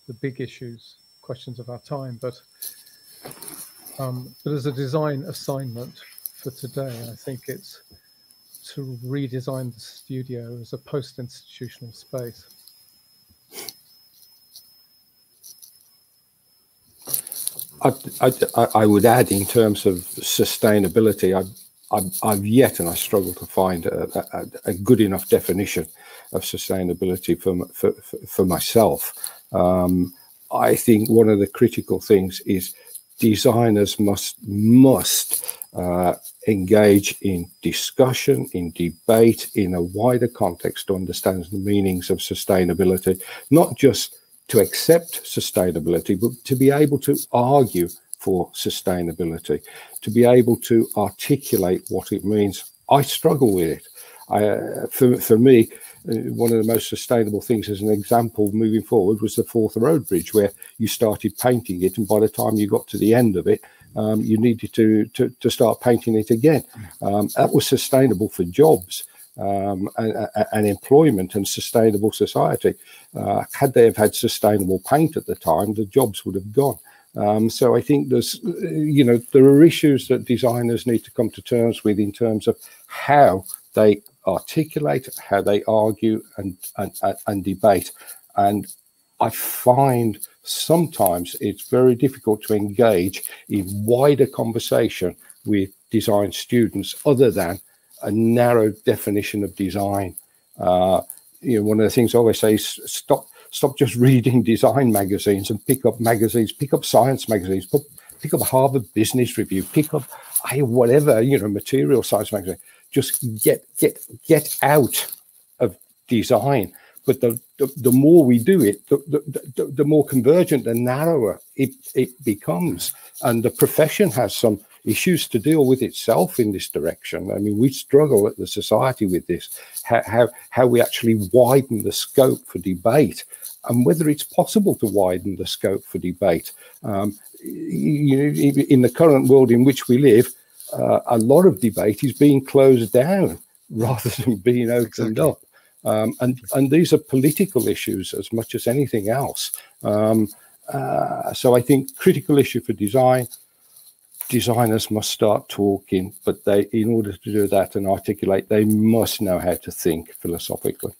The big issues, questions of our time, but um, but as a design assignment for today, I think it's to redesign the studio as a post-institutional space. I, I, I would add, in terms of sustainability, I, I've, I've yet, and I struggle to find a, a, a good enough definition of sustainability for, for, for myself. Um, I think one of the critical things is designers must must uh, engage in discussion, in debate, in a wider context to understand the meanings of sustainability, not just to accept sustainability, but to be able to argue for sustainability, to be able to articulate what it means. I struggle with it. I, for, for me, one of the most sustainable things, as an example, moving forward, was the Forth Road Bridge, where you started painting it, and by the time you got to the end of it, um, you needed to, to, to start painting it again. Um, that was sustainable for jobs um, and, and employment and sustainable society. Uh, had they have had sustainable paint at the time, the jobs would have gone. Um, so I think there's, you know, there are issues that designers need to come to terms with in terms of how they articulate, how they argue and, and, and debate. And I find sometimes it's very difficult to engage in wider conversation with design students other than a narrow definition of design. Uh, you know, one of the things I always say is stop, stop just reading design magazines and pick up magazines, pick up science magazines, pick, pick up Harvard Business Review, pick up whatever, you know, material science magazine. Just get get get out of design. But the the, the more we do it, the the, the the more convergent and narrower it it becomes, and the profession has some issues to deal with itself in this direction. I mean, we struggle at the society with this, how how, how we actually widen the scope for debate, and whether it's possible to widen the scope for debate. Um, you know, in the current world in which we live. Uh, a lot of debate is being closed down rather than being opened exactly. up. Um, and, and these are political issues as much as anything else. Um, uh, so I think critical issue for design, designers must start talking, but they, in order to do that and articulate, they must know how to think philosophically.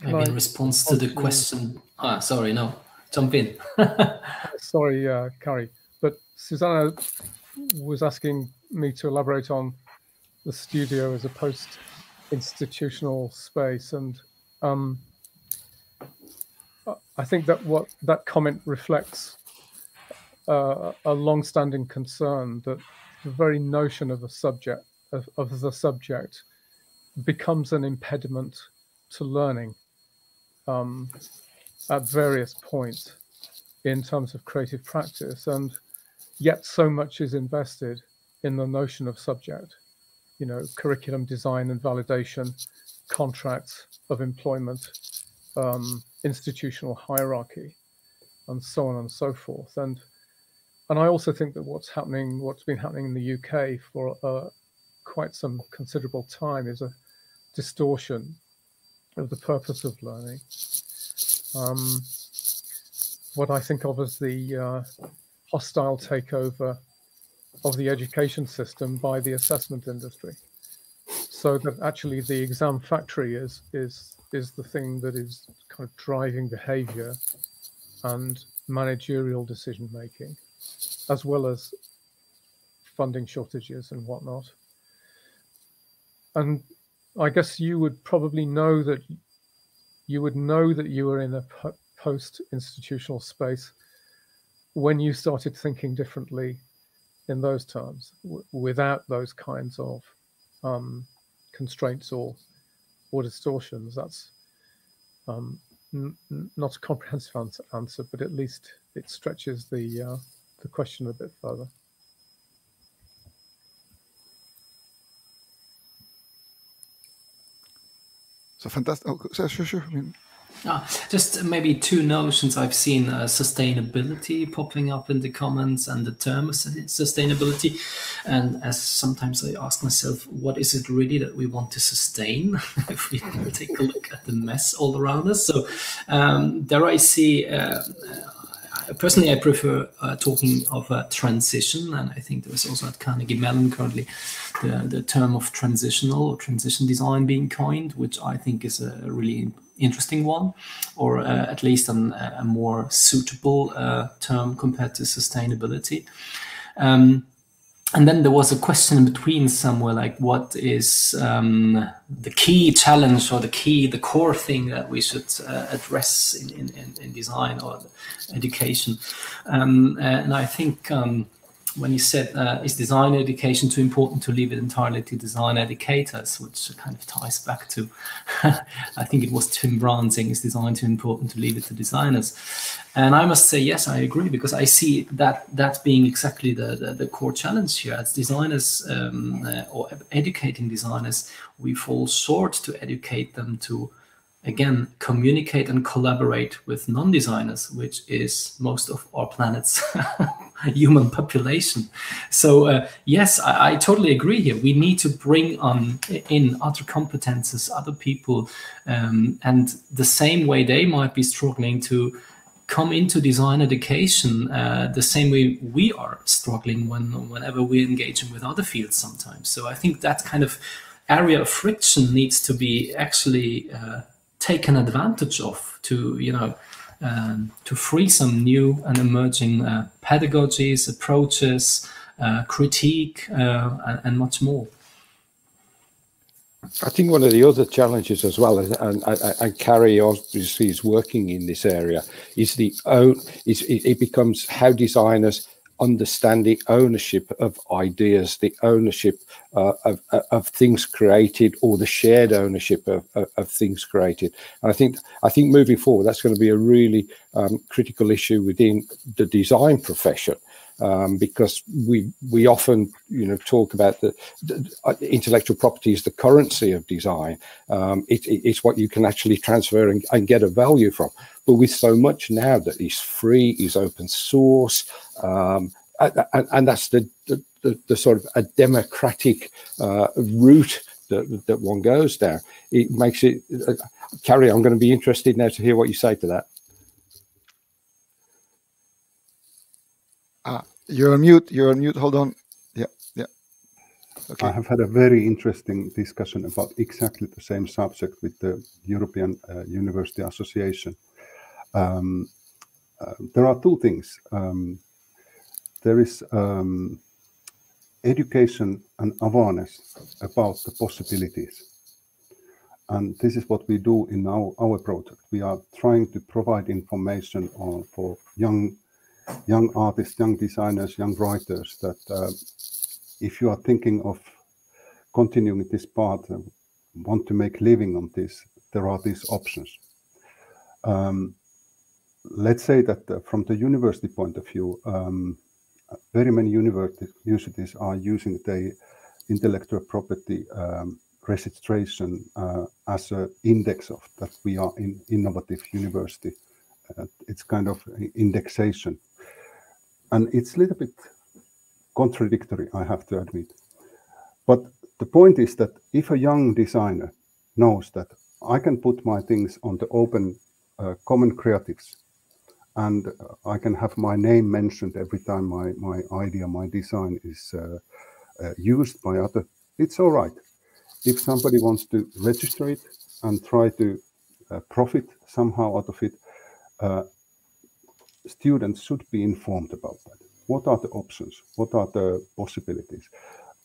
Maybe in response to the question, ah, sorry, no, jump in. Sorry, uh, Carrie, but Susanna was asking me to elaborate on the studio as a post-institutional space, and um, I think that what that comment reflects uh, a long-standing concern that the very notion of a subject of, of the subject becomes an impediment to learning. Um, at various points in terms of creative practice, and yet so much is invested in the notion of subject, you know, curriculum design and validation, contracts of employment, um, institutional hierarchy, and so on and so forth. And and I also think that what's happening, what's been happening in the U K for uh, quite some considerable time, is a distortion of the purpose of learning. Um, what I think of as the uh, hostile takeover of the education system by the assessment industry, so that actually the exam factory is is is the thing that is kind of driving behavior and managerial decision making, as well as funding shortages and whatnot. And I guess you would probably know that you would know that you were in a post-institutional space when you started thinking differently in those terms, w without those kinds of um, constraints or or distortions. That's um, n n not a comprehensive answer, answer, but at least it stretches the uh, the question a bit further. So fantastic. Oh, sure, sure. I mean. ah, just maybe two notions I've seen: uh, sustainability popping up in the comments, and the term sustainability. And as sometimes I ask myself, what is it really that we want to sustain? If we take a look at the mess all around us, so um, there I see. Uh, Personally, I prefer uh, talking of a transition, and I think there is also at Carnegie Mellon currently the, the term of transitional or transition design being coined, which I think is a really interesting one, or uh, at least an, a more suitable uh, term compared to sustainability. Um, And then there was a question in between somewhere, like what is um, the key challenge or the key, the core thing that we should uh, address in, in, in design or education. Um, and I think um, when you said, uh, is design education too important to leave it entirely to design educators, which kind of ties back to, I think it was Tim Brown saying, is design too important to leave it to designers? And I must say, yes, I agree, because I see that that being exactly the, the, the core challenge here. As designers um, uh, or educating designers, we fall short to educate them to, again, communicate and collaborate with non-designers, which is most of our planet's human population. So uh, yes, I, I totally agree here. We need to bring on in other competences, other people, um, and the same way they might be struggling to come into design education, uh, the same way we are struggling when whenever we're engaging with other fields sometimes. So I think that kind of area of friction needs to be actually uh, taken advantage of to, you know, um, to free some new and emerging uh, pedagogies, approaches, uh, critique, uh, and, and much more. I think one of the other challenges as well, and, and, and Carrie obviously is working in this area, is the own, is, it becomes how designers understand the ownership of ideas, the ownership uh, of, of things created, or the shared ownership of, of, of things created. And I think, I think moving forward, that's going to be a really um, critical issue within the design profession. um, because we we often you know talk about the, the intellectual property is the currency of design. Um, it, it, it's what you can actually transfer and, and get a value from. But with so much now that is free, is open source, um, and, and, and that's the the, the the sort of a democratic uh, route that, that one goes down. It makes it. Uh, Carrie, I'm going to be interested now to hear what you say to that. Ah, you're on mute. You're on mute. Hold on. Yeah, yeah. Okay. I have had a very interesting discussion about exactly the same subject with the European uh, University Association. Um, uh, there are two things. Um, there is um, education and awareness about the possibilities. And this is what we do in our, our project. We are trying to provide information on, for young young artists, young designers, young writers, that uh, if you are thinking of continuing this path and want to make a living on this, there are these options. Um, let's say that uh, from the university point of view, um, very many universities are using the intellectual property um, registration uh, as an index of that we are in innovative university. Uh, it's kind of indexation. And it's a little bit contradictory, I have to admit. But the point is that if a young designer knows that I can put my things on the open uh, common creatives, and I can have my name mentioned every time my, my idea, my design is uh, uh, used by other, it's all right. If somebody wants to register it and try to uh, profit somehow out of it, uh, students should be informed about that. What are the options? What are the possibilities?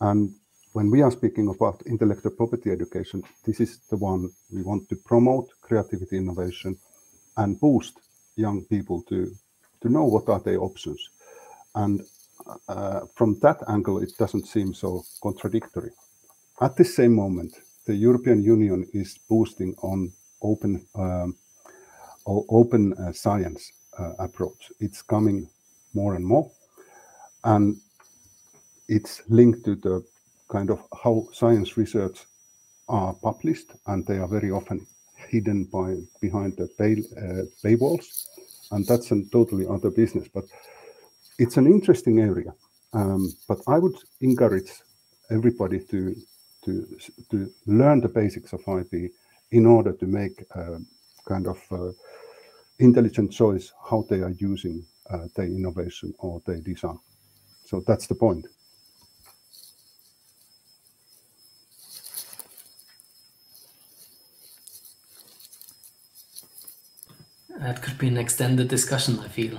And when we are speaking about intellectual property education, this is the one we want to promote creativity, innovation, and boost young people to, to know what are their options. And uh, from that angle, it doesn't seem so contradictory. At the same moment, the European Union is boosting on open um, open uh, science uh, approach. It's coming more and more, and it's linked to the kind of how science research are published, and they are very often hidden by behind the pay, uh, paywalls, and that's a totally other business. But it's an interesting area. Um, but I would encourage everybody to to to learn the basics of I P in order to make uh, kind of uh, intelligent choice how they are using uh, their innovation or their design. So that's the point. That could be an extended discussion, I feel.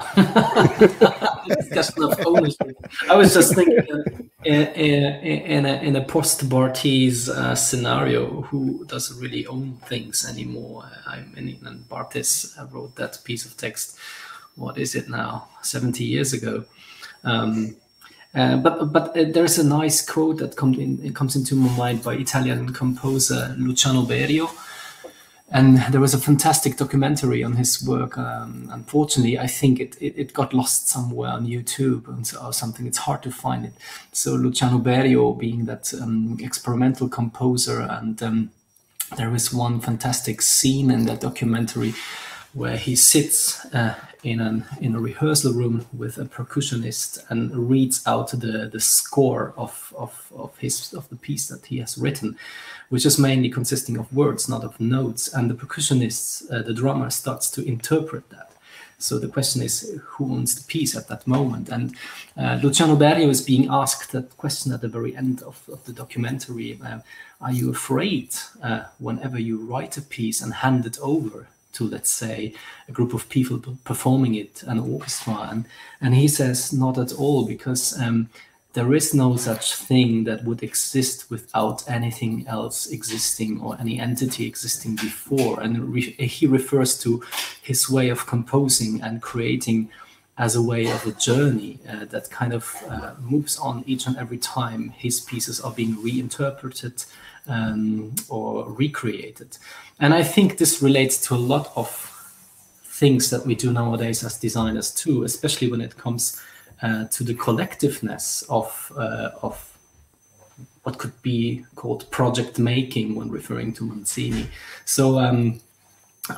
Discussion of ownership. I was just thinking, uh, in, in a, in a post-Barthes uh, scenario, who doesn't really own things anymore? I mean, and Barthes wrote that piece of text, what is it now, seventy years ago. Um, uh, but but uh, there's a nice quote that come in, it comes into my mind by Italian composer Luciano Berio. And there was a fantastic documentary on his work. Um, unfortunately, I think it, it, it got lost somewhere on YouTube or something. It's hard to find it. So Luciano Berio, being that um, experimental composer, and um, there is one fantastic scene in that documentary where he sits uh, in, an, in a rehearsal room with a percussionist and reads out the, the score of, of, of, his, of the piece that he has written, which is mainly consisting of words, not of notes. And the percussionist, uh, the drummer, starts to interpret that. So the question is, who owns the piece at that moment? And uh, Luciano Berio is being asked that question at the very end of, of the documentary. Uh, are you afraid uh, whenever you write a piece and hand it over to, let's say, a group of people performing it, an orchestra? And, and he says, not at all, because um, there is no such thing that would exist without anything else existing or any entity existing before. And re he refers to his way of composing and creating as a way of a journey uh, that kind of uh, moves on each and every time his pieces are being reinterpreted um, or recreated. And I think this relates to a lot of things that we do nowadays as designers too, especially when it comes uh, to the collectiveness of uh, of what could be called project making when referring to Mancini. So um,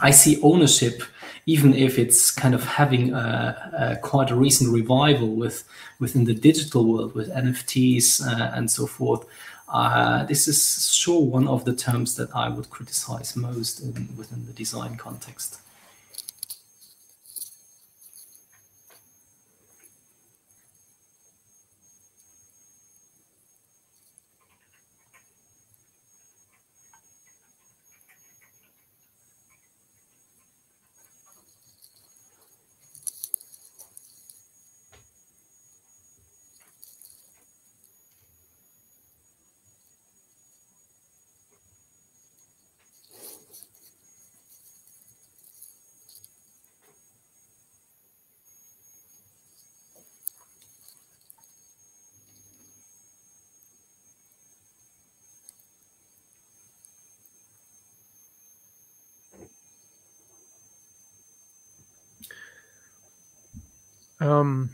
I see ownership, even if it's kind of having a, a quite a recent revival with within the digital world with N F Ts uh, and so forth. Uh, this is sure one of the terms that I would criticize most in, within the design context. Um,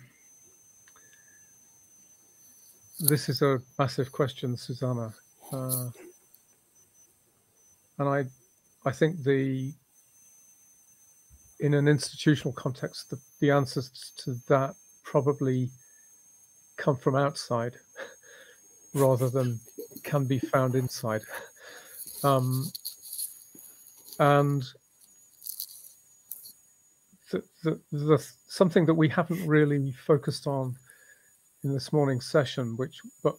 this is a massive question, Susanna, uh, and I, I think the, in an institutional context, the, the answers to that probably come from outside rather than can be found inside, um, and. The, the, the something that we haven't really focused on in this morning's session, which but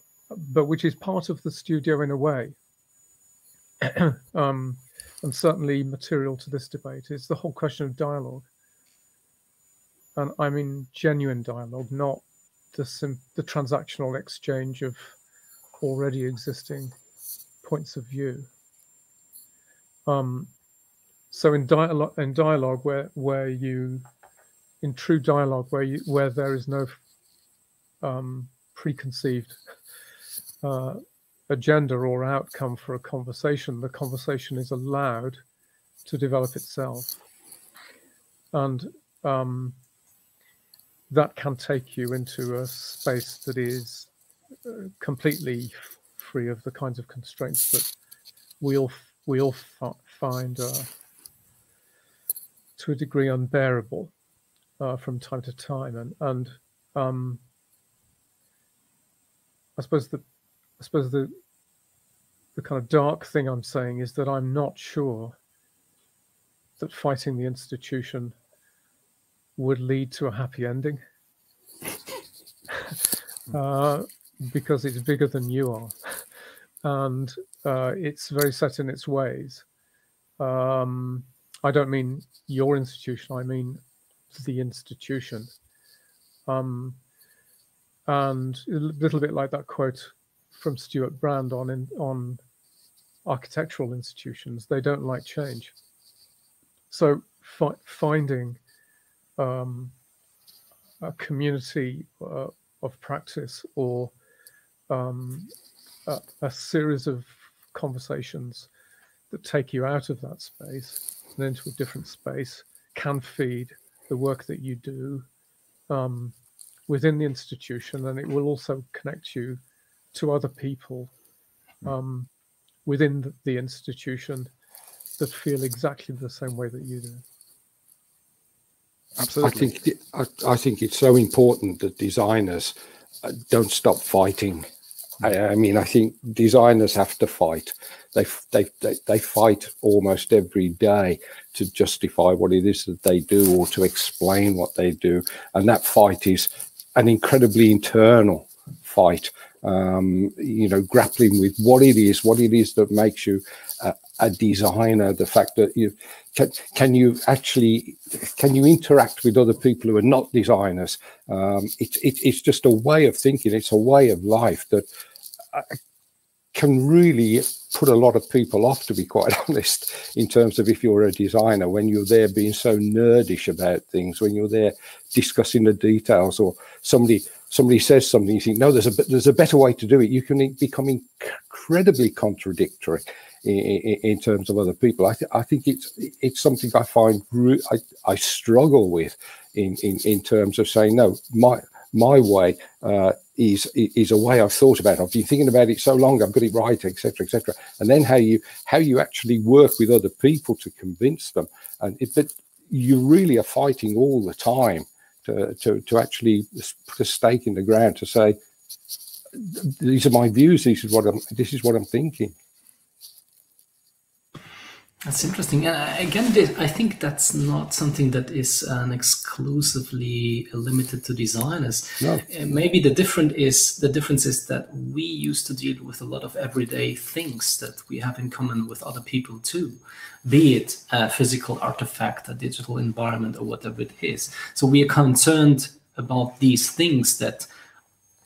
but which is part of the studio in a way, um, and certainly material to this debate, is the whole question of dialogue. And I mean genuine dialogue, not the sim the transactional exchange of already existing points of view. Um, So in dialogue, in dialogue, where where you, in true dialogue, where you where there is no um, preconceived uh, agenda or outcome for a conversation, the conversation is allowed to develop itself, and um, that can take you into a space that is uh, completely free of the kinds of constraints that we all we all find. Uh, to a degree unbearable uh, from time to time, and and um, I suppose the I suppose the the kind of dark thing I'm saying is that I'm not sure that fighting the institution would lead to a happy ending, uh, because it's bigger than you are, and uh, it's very set in its ways. Um, I don't mean your institution, I mean the institution. Um, and a little bit like that quote from Stuart Brand on, in, on architectural institutions, they don't like change. So fi finding um, a community uh, of practice, or um, a, a series of conversations that take you out of that space and into a different space, can feed the work that you do um, within the institution, and it will also connect you to other people um, within the, the institution that feel exactly the same way that you do. Absolutely. I think, I, I think it's so important that designers don't stop fighting. I, I mean, I think designers have to fight. They, they they they fight almost every day to justify what it is that they do, or to explain what they do, and that fight is an incredibly internal fight. Um, you know, grappling with what it is, what it is that makes you a, a designer. The fact that you can can you actually can you interact with other people who are not designers. Um, it's it, it's just a way of thinking. It's a way of life that. Uh, can really put a lot of people off, to be quite honest, in terms of if you're a designer, when you're there being so nerdish about things, when you're there discussing the details, or somebody somebody says something, you think, no, there's a there's a better way to do it. You can become incredibly contradictory in, in, in terms of other people. I, th I think it's it's something I find I, I struggle with in, in in terms of saying, no, my my way uh, is is a way I've thought about. I've been thinking about it so long, I've got it right, et cetera, et cetera. And then how you how you actually work with other people to convince them, and it, but you really are fighting all the time to to to actually put a stake in the ground to say, these are my views. This is what I'm. This is what I'm thinking. That's interesting. Uh, again, this, I think that's not something that is an exclusively limited to designers. No. Uh, maybe the different is the difference is that we used to deal with a lot of everyday things that we have in common with other people too, be it a physical artifact, a digital environment, or whatever it is. So we are concerned about these things that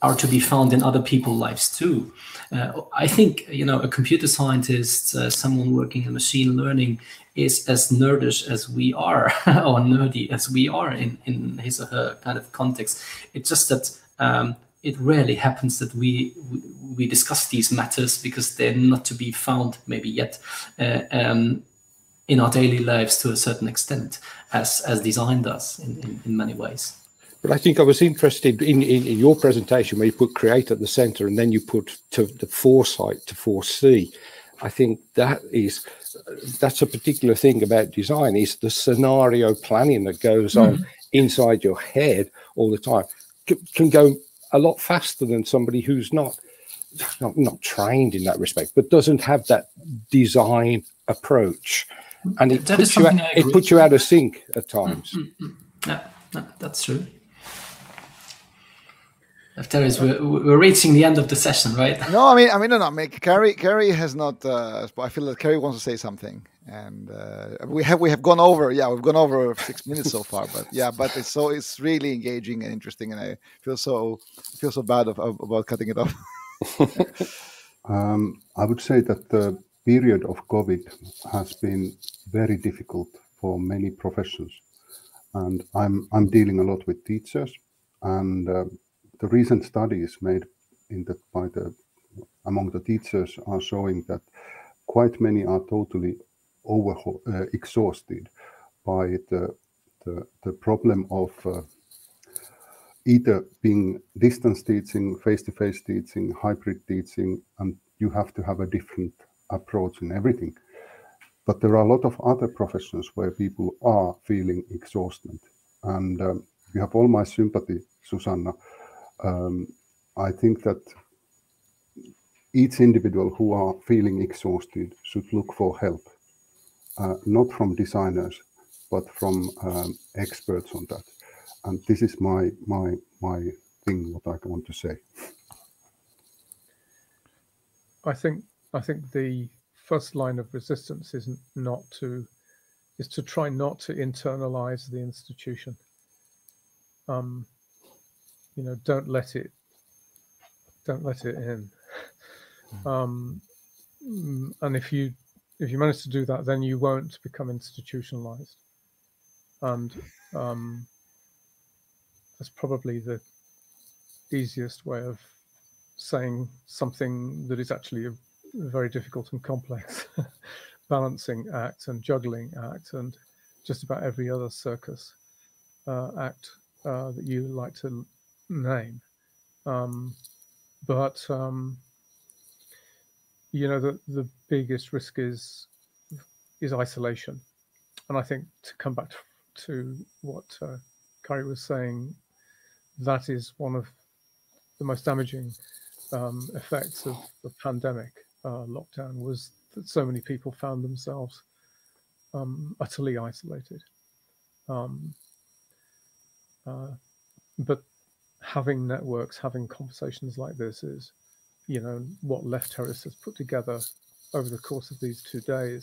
are to be found in other people's lives too. Uh, I think, you know, a computer scientist, uh, someone working in machine learning is as nerdish as we are, or nerdy as we are in, in his or her kind of context. It's just that um, it rarely happens that we, we we discuss these matters because they're not to be found maybe yet uh, um, in our daily lives to a certain extent as, as design does in, in, in many ways. But I think I was interested in, in, in your presentation where you put create at the center and then you put to the foresight to foresee. I think that is, that's a particular thing about design, is the scenario planning that goes mm-hmm. on inside your head all the time can, can go a lot faster than somebody who's not, not, not trained in that respect, but doesn't have that design approach. And it, puts you, out, it puts you out of sync at times. Mm-hmm. Yeah, no, that's true. Lefteris, we're, we're reaching the end of the session, right? No, I mean, I mean, no, no. I mean, Carrie, Carrie has not. Uh, I feel that Carrie wants to say something, and uh, we have we have gone over. Yeah, we've gone over six minutes so far, but yeah, but it's so it's really engaging and interesting, and I feel so I feel so bad of, of, about cutting it off. um, I would say that the period of COVID has been very difficult for many professions, and I'm I'm dealing a lot with teachers and. Uh, The recent studies made in the, by the, among the teachers are showing that quite many are totally over uh, exhausted by the, the, the problem of uh, either being distance teaching, face-to-face teaching, hybrid teaching, and you have to have a different approach in everything. But there are a lot of other professions where people are feeling exhausted. And um, you have all my sympathy, Susanna. Um, I think that each individual who are feeling exhausted should look for help, uh, not from designers, but from um, experts on that. And this is my my my thing. What I want to say. I think I think the first line of resistance is not to is to try not to internalize the institution. Um, You know, don't let it, don't let it in. Um, and if you if you manage to do that, then you won't become institutionalized. And um, that's probably the easiest way of saying something that is actually a very difficult and complex balancing act and juggling act and just about every other circus uh, act uh, that you like to. Name, um, but um, you know the the biggest risk is is isolation, and I think to come back to, to what uh, Carrie was saying, that is one of the most damaging um, effects of the pandemic uh, lockdown was that so many people found themselves um, utterly isolated, um, uh, but. Having networks, having conversations like this is, you know, what Lefteris has put together over the course of these two days.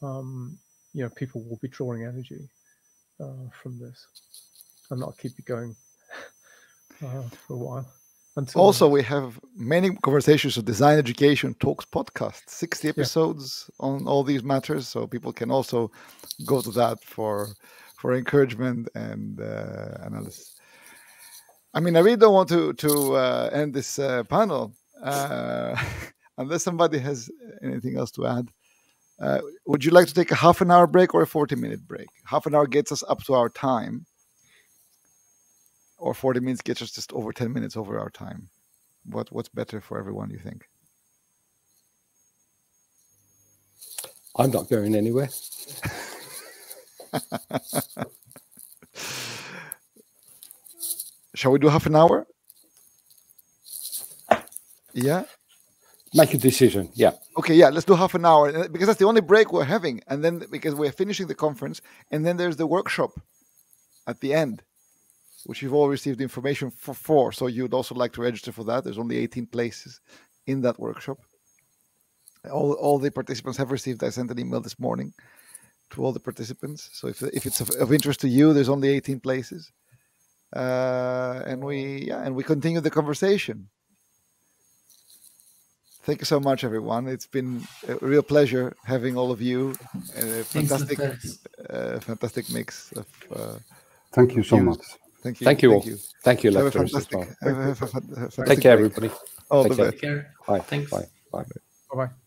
Um, you know, people will be drawing energy uh, from this, and that'll keep you going uh, for a while. Until also, we have many conversations of Design Education Talks podcast, sixty episodes yeah. on all these matters, so people can also go to that for for encouragement and uh, analysis. I mean, I really don't want to to uh, end this uh, panel uh, unless somebody has anything else to add. Uh, would you like to take a half an hour break or a forty minute break? Half an hour gets us up to our time. or forty minutes gets us just over ten minutes over our time. What what's better for everyone, you think? I'm not going anywhere. Shall we do half an hour? Yeah. Make a decision. Yeah. Okay. Yeah. Let's do half an hour because that's the only break we're having, and then because we're finishing the conference, and then there's the workshop at the end, which you've all received information for. for so you'd also like to register for that. There's only eighteen places in that workshop. All all the participants have received. I sent an email this morning to all the participants. So if if it's of, of interest to you, there's only eighteen places, uh, and we yeah, and we continue the conversation. Thank you so much, everyone. It's been a real pleasure having all of you. A fantastic, uh, fantastic mix of. Uh, Thank you so much. Thank you. Thank you all. Thank you, Lefteris. Take care, everybody. All the best. Take care. Bye. Thanks. Bye. Bye. Bye. Bye.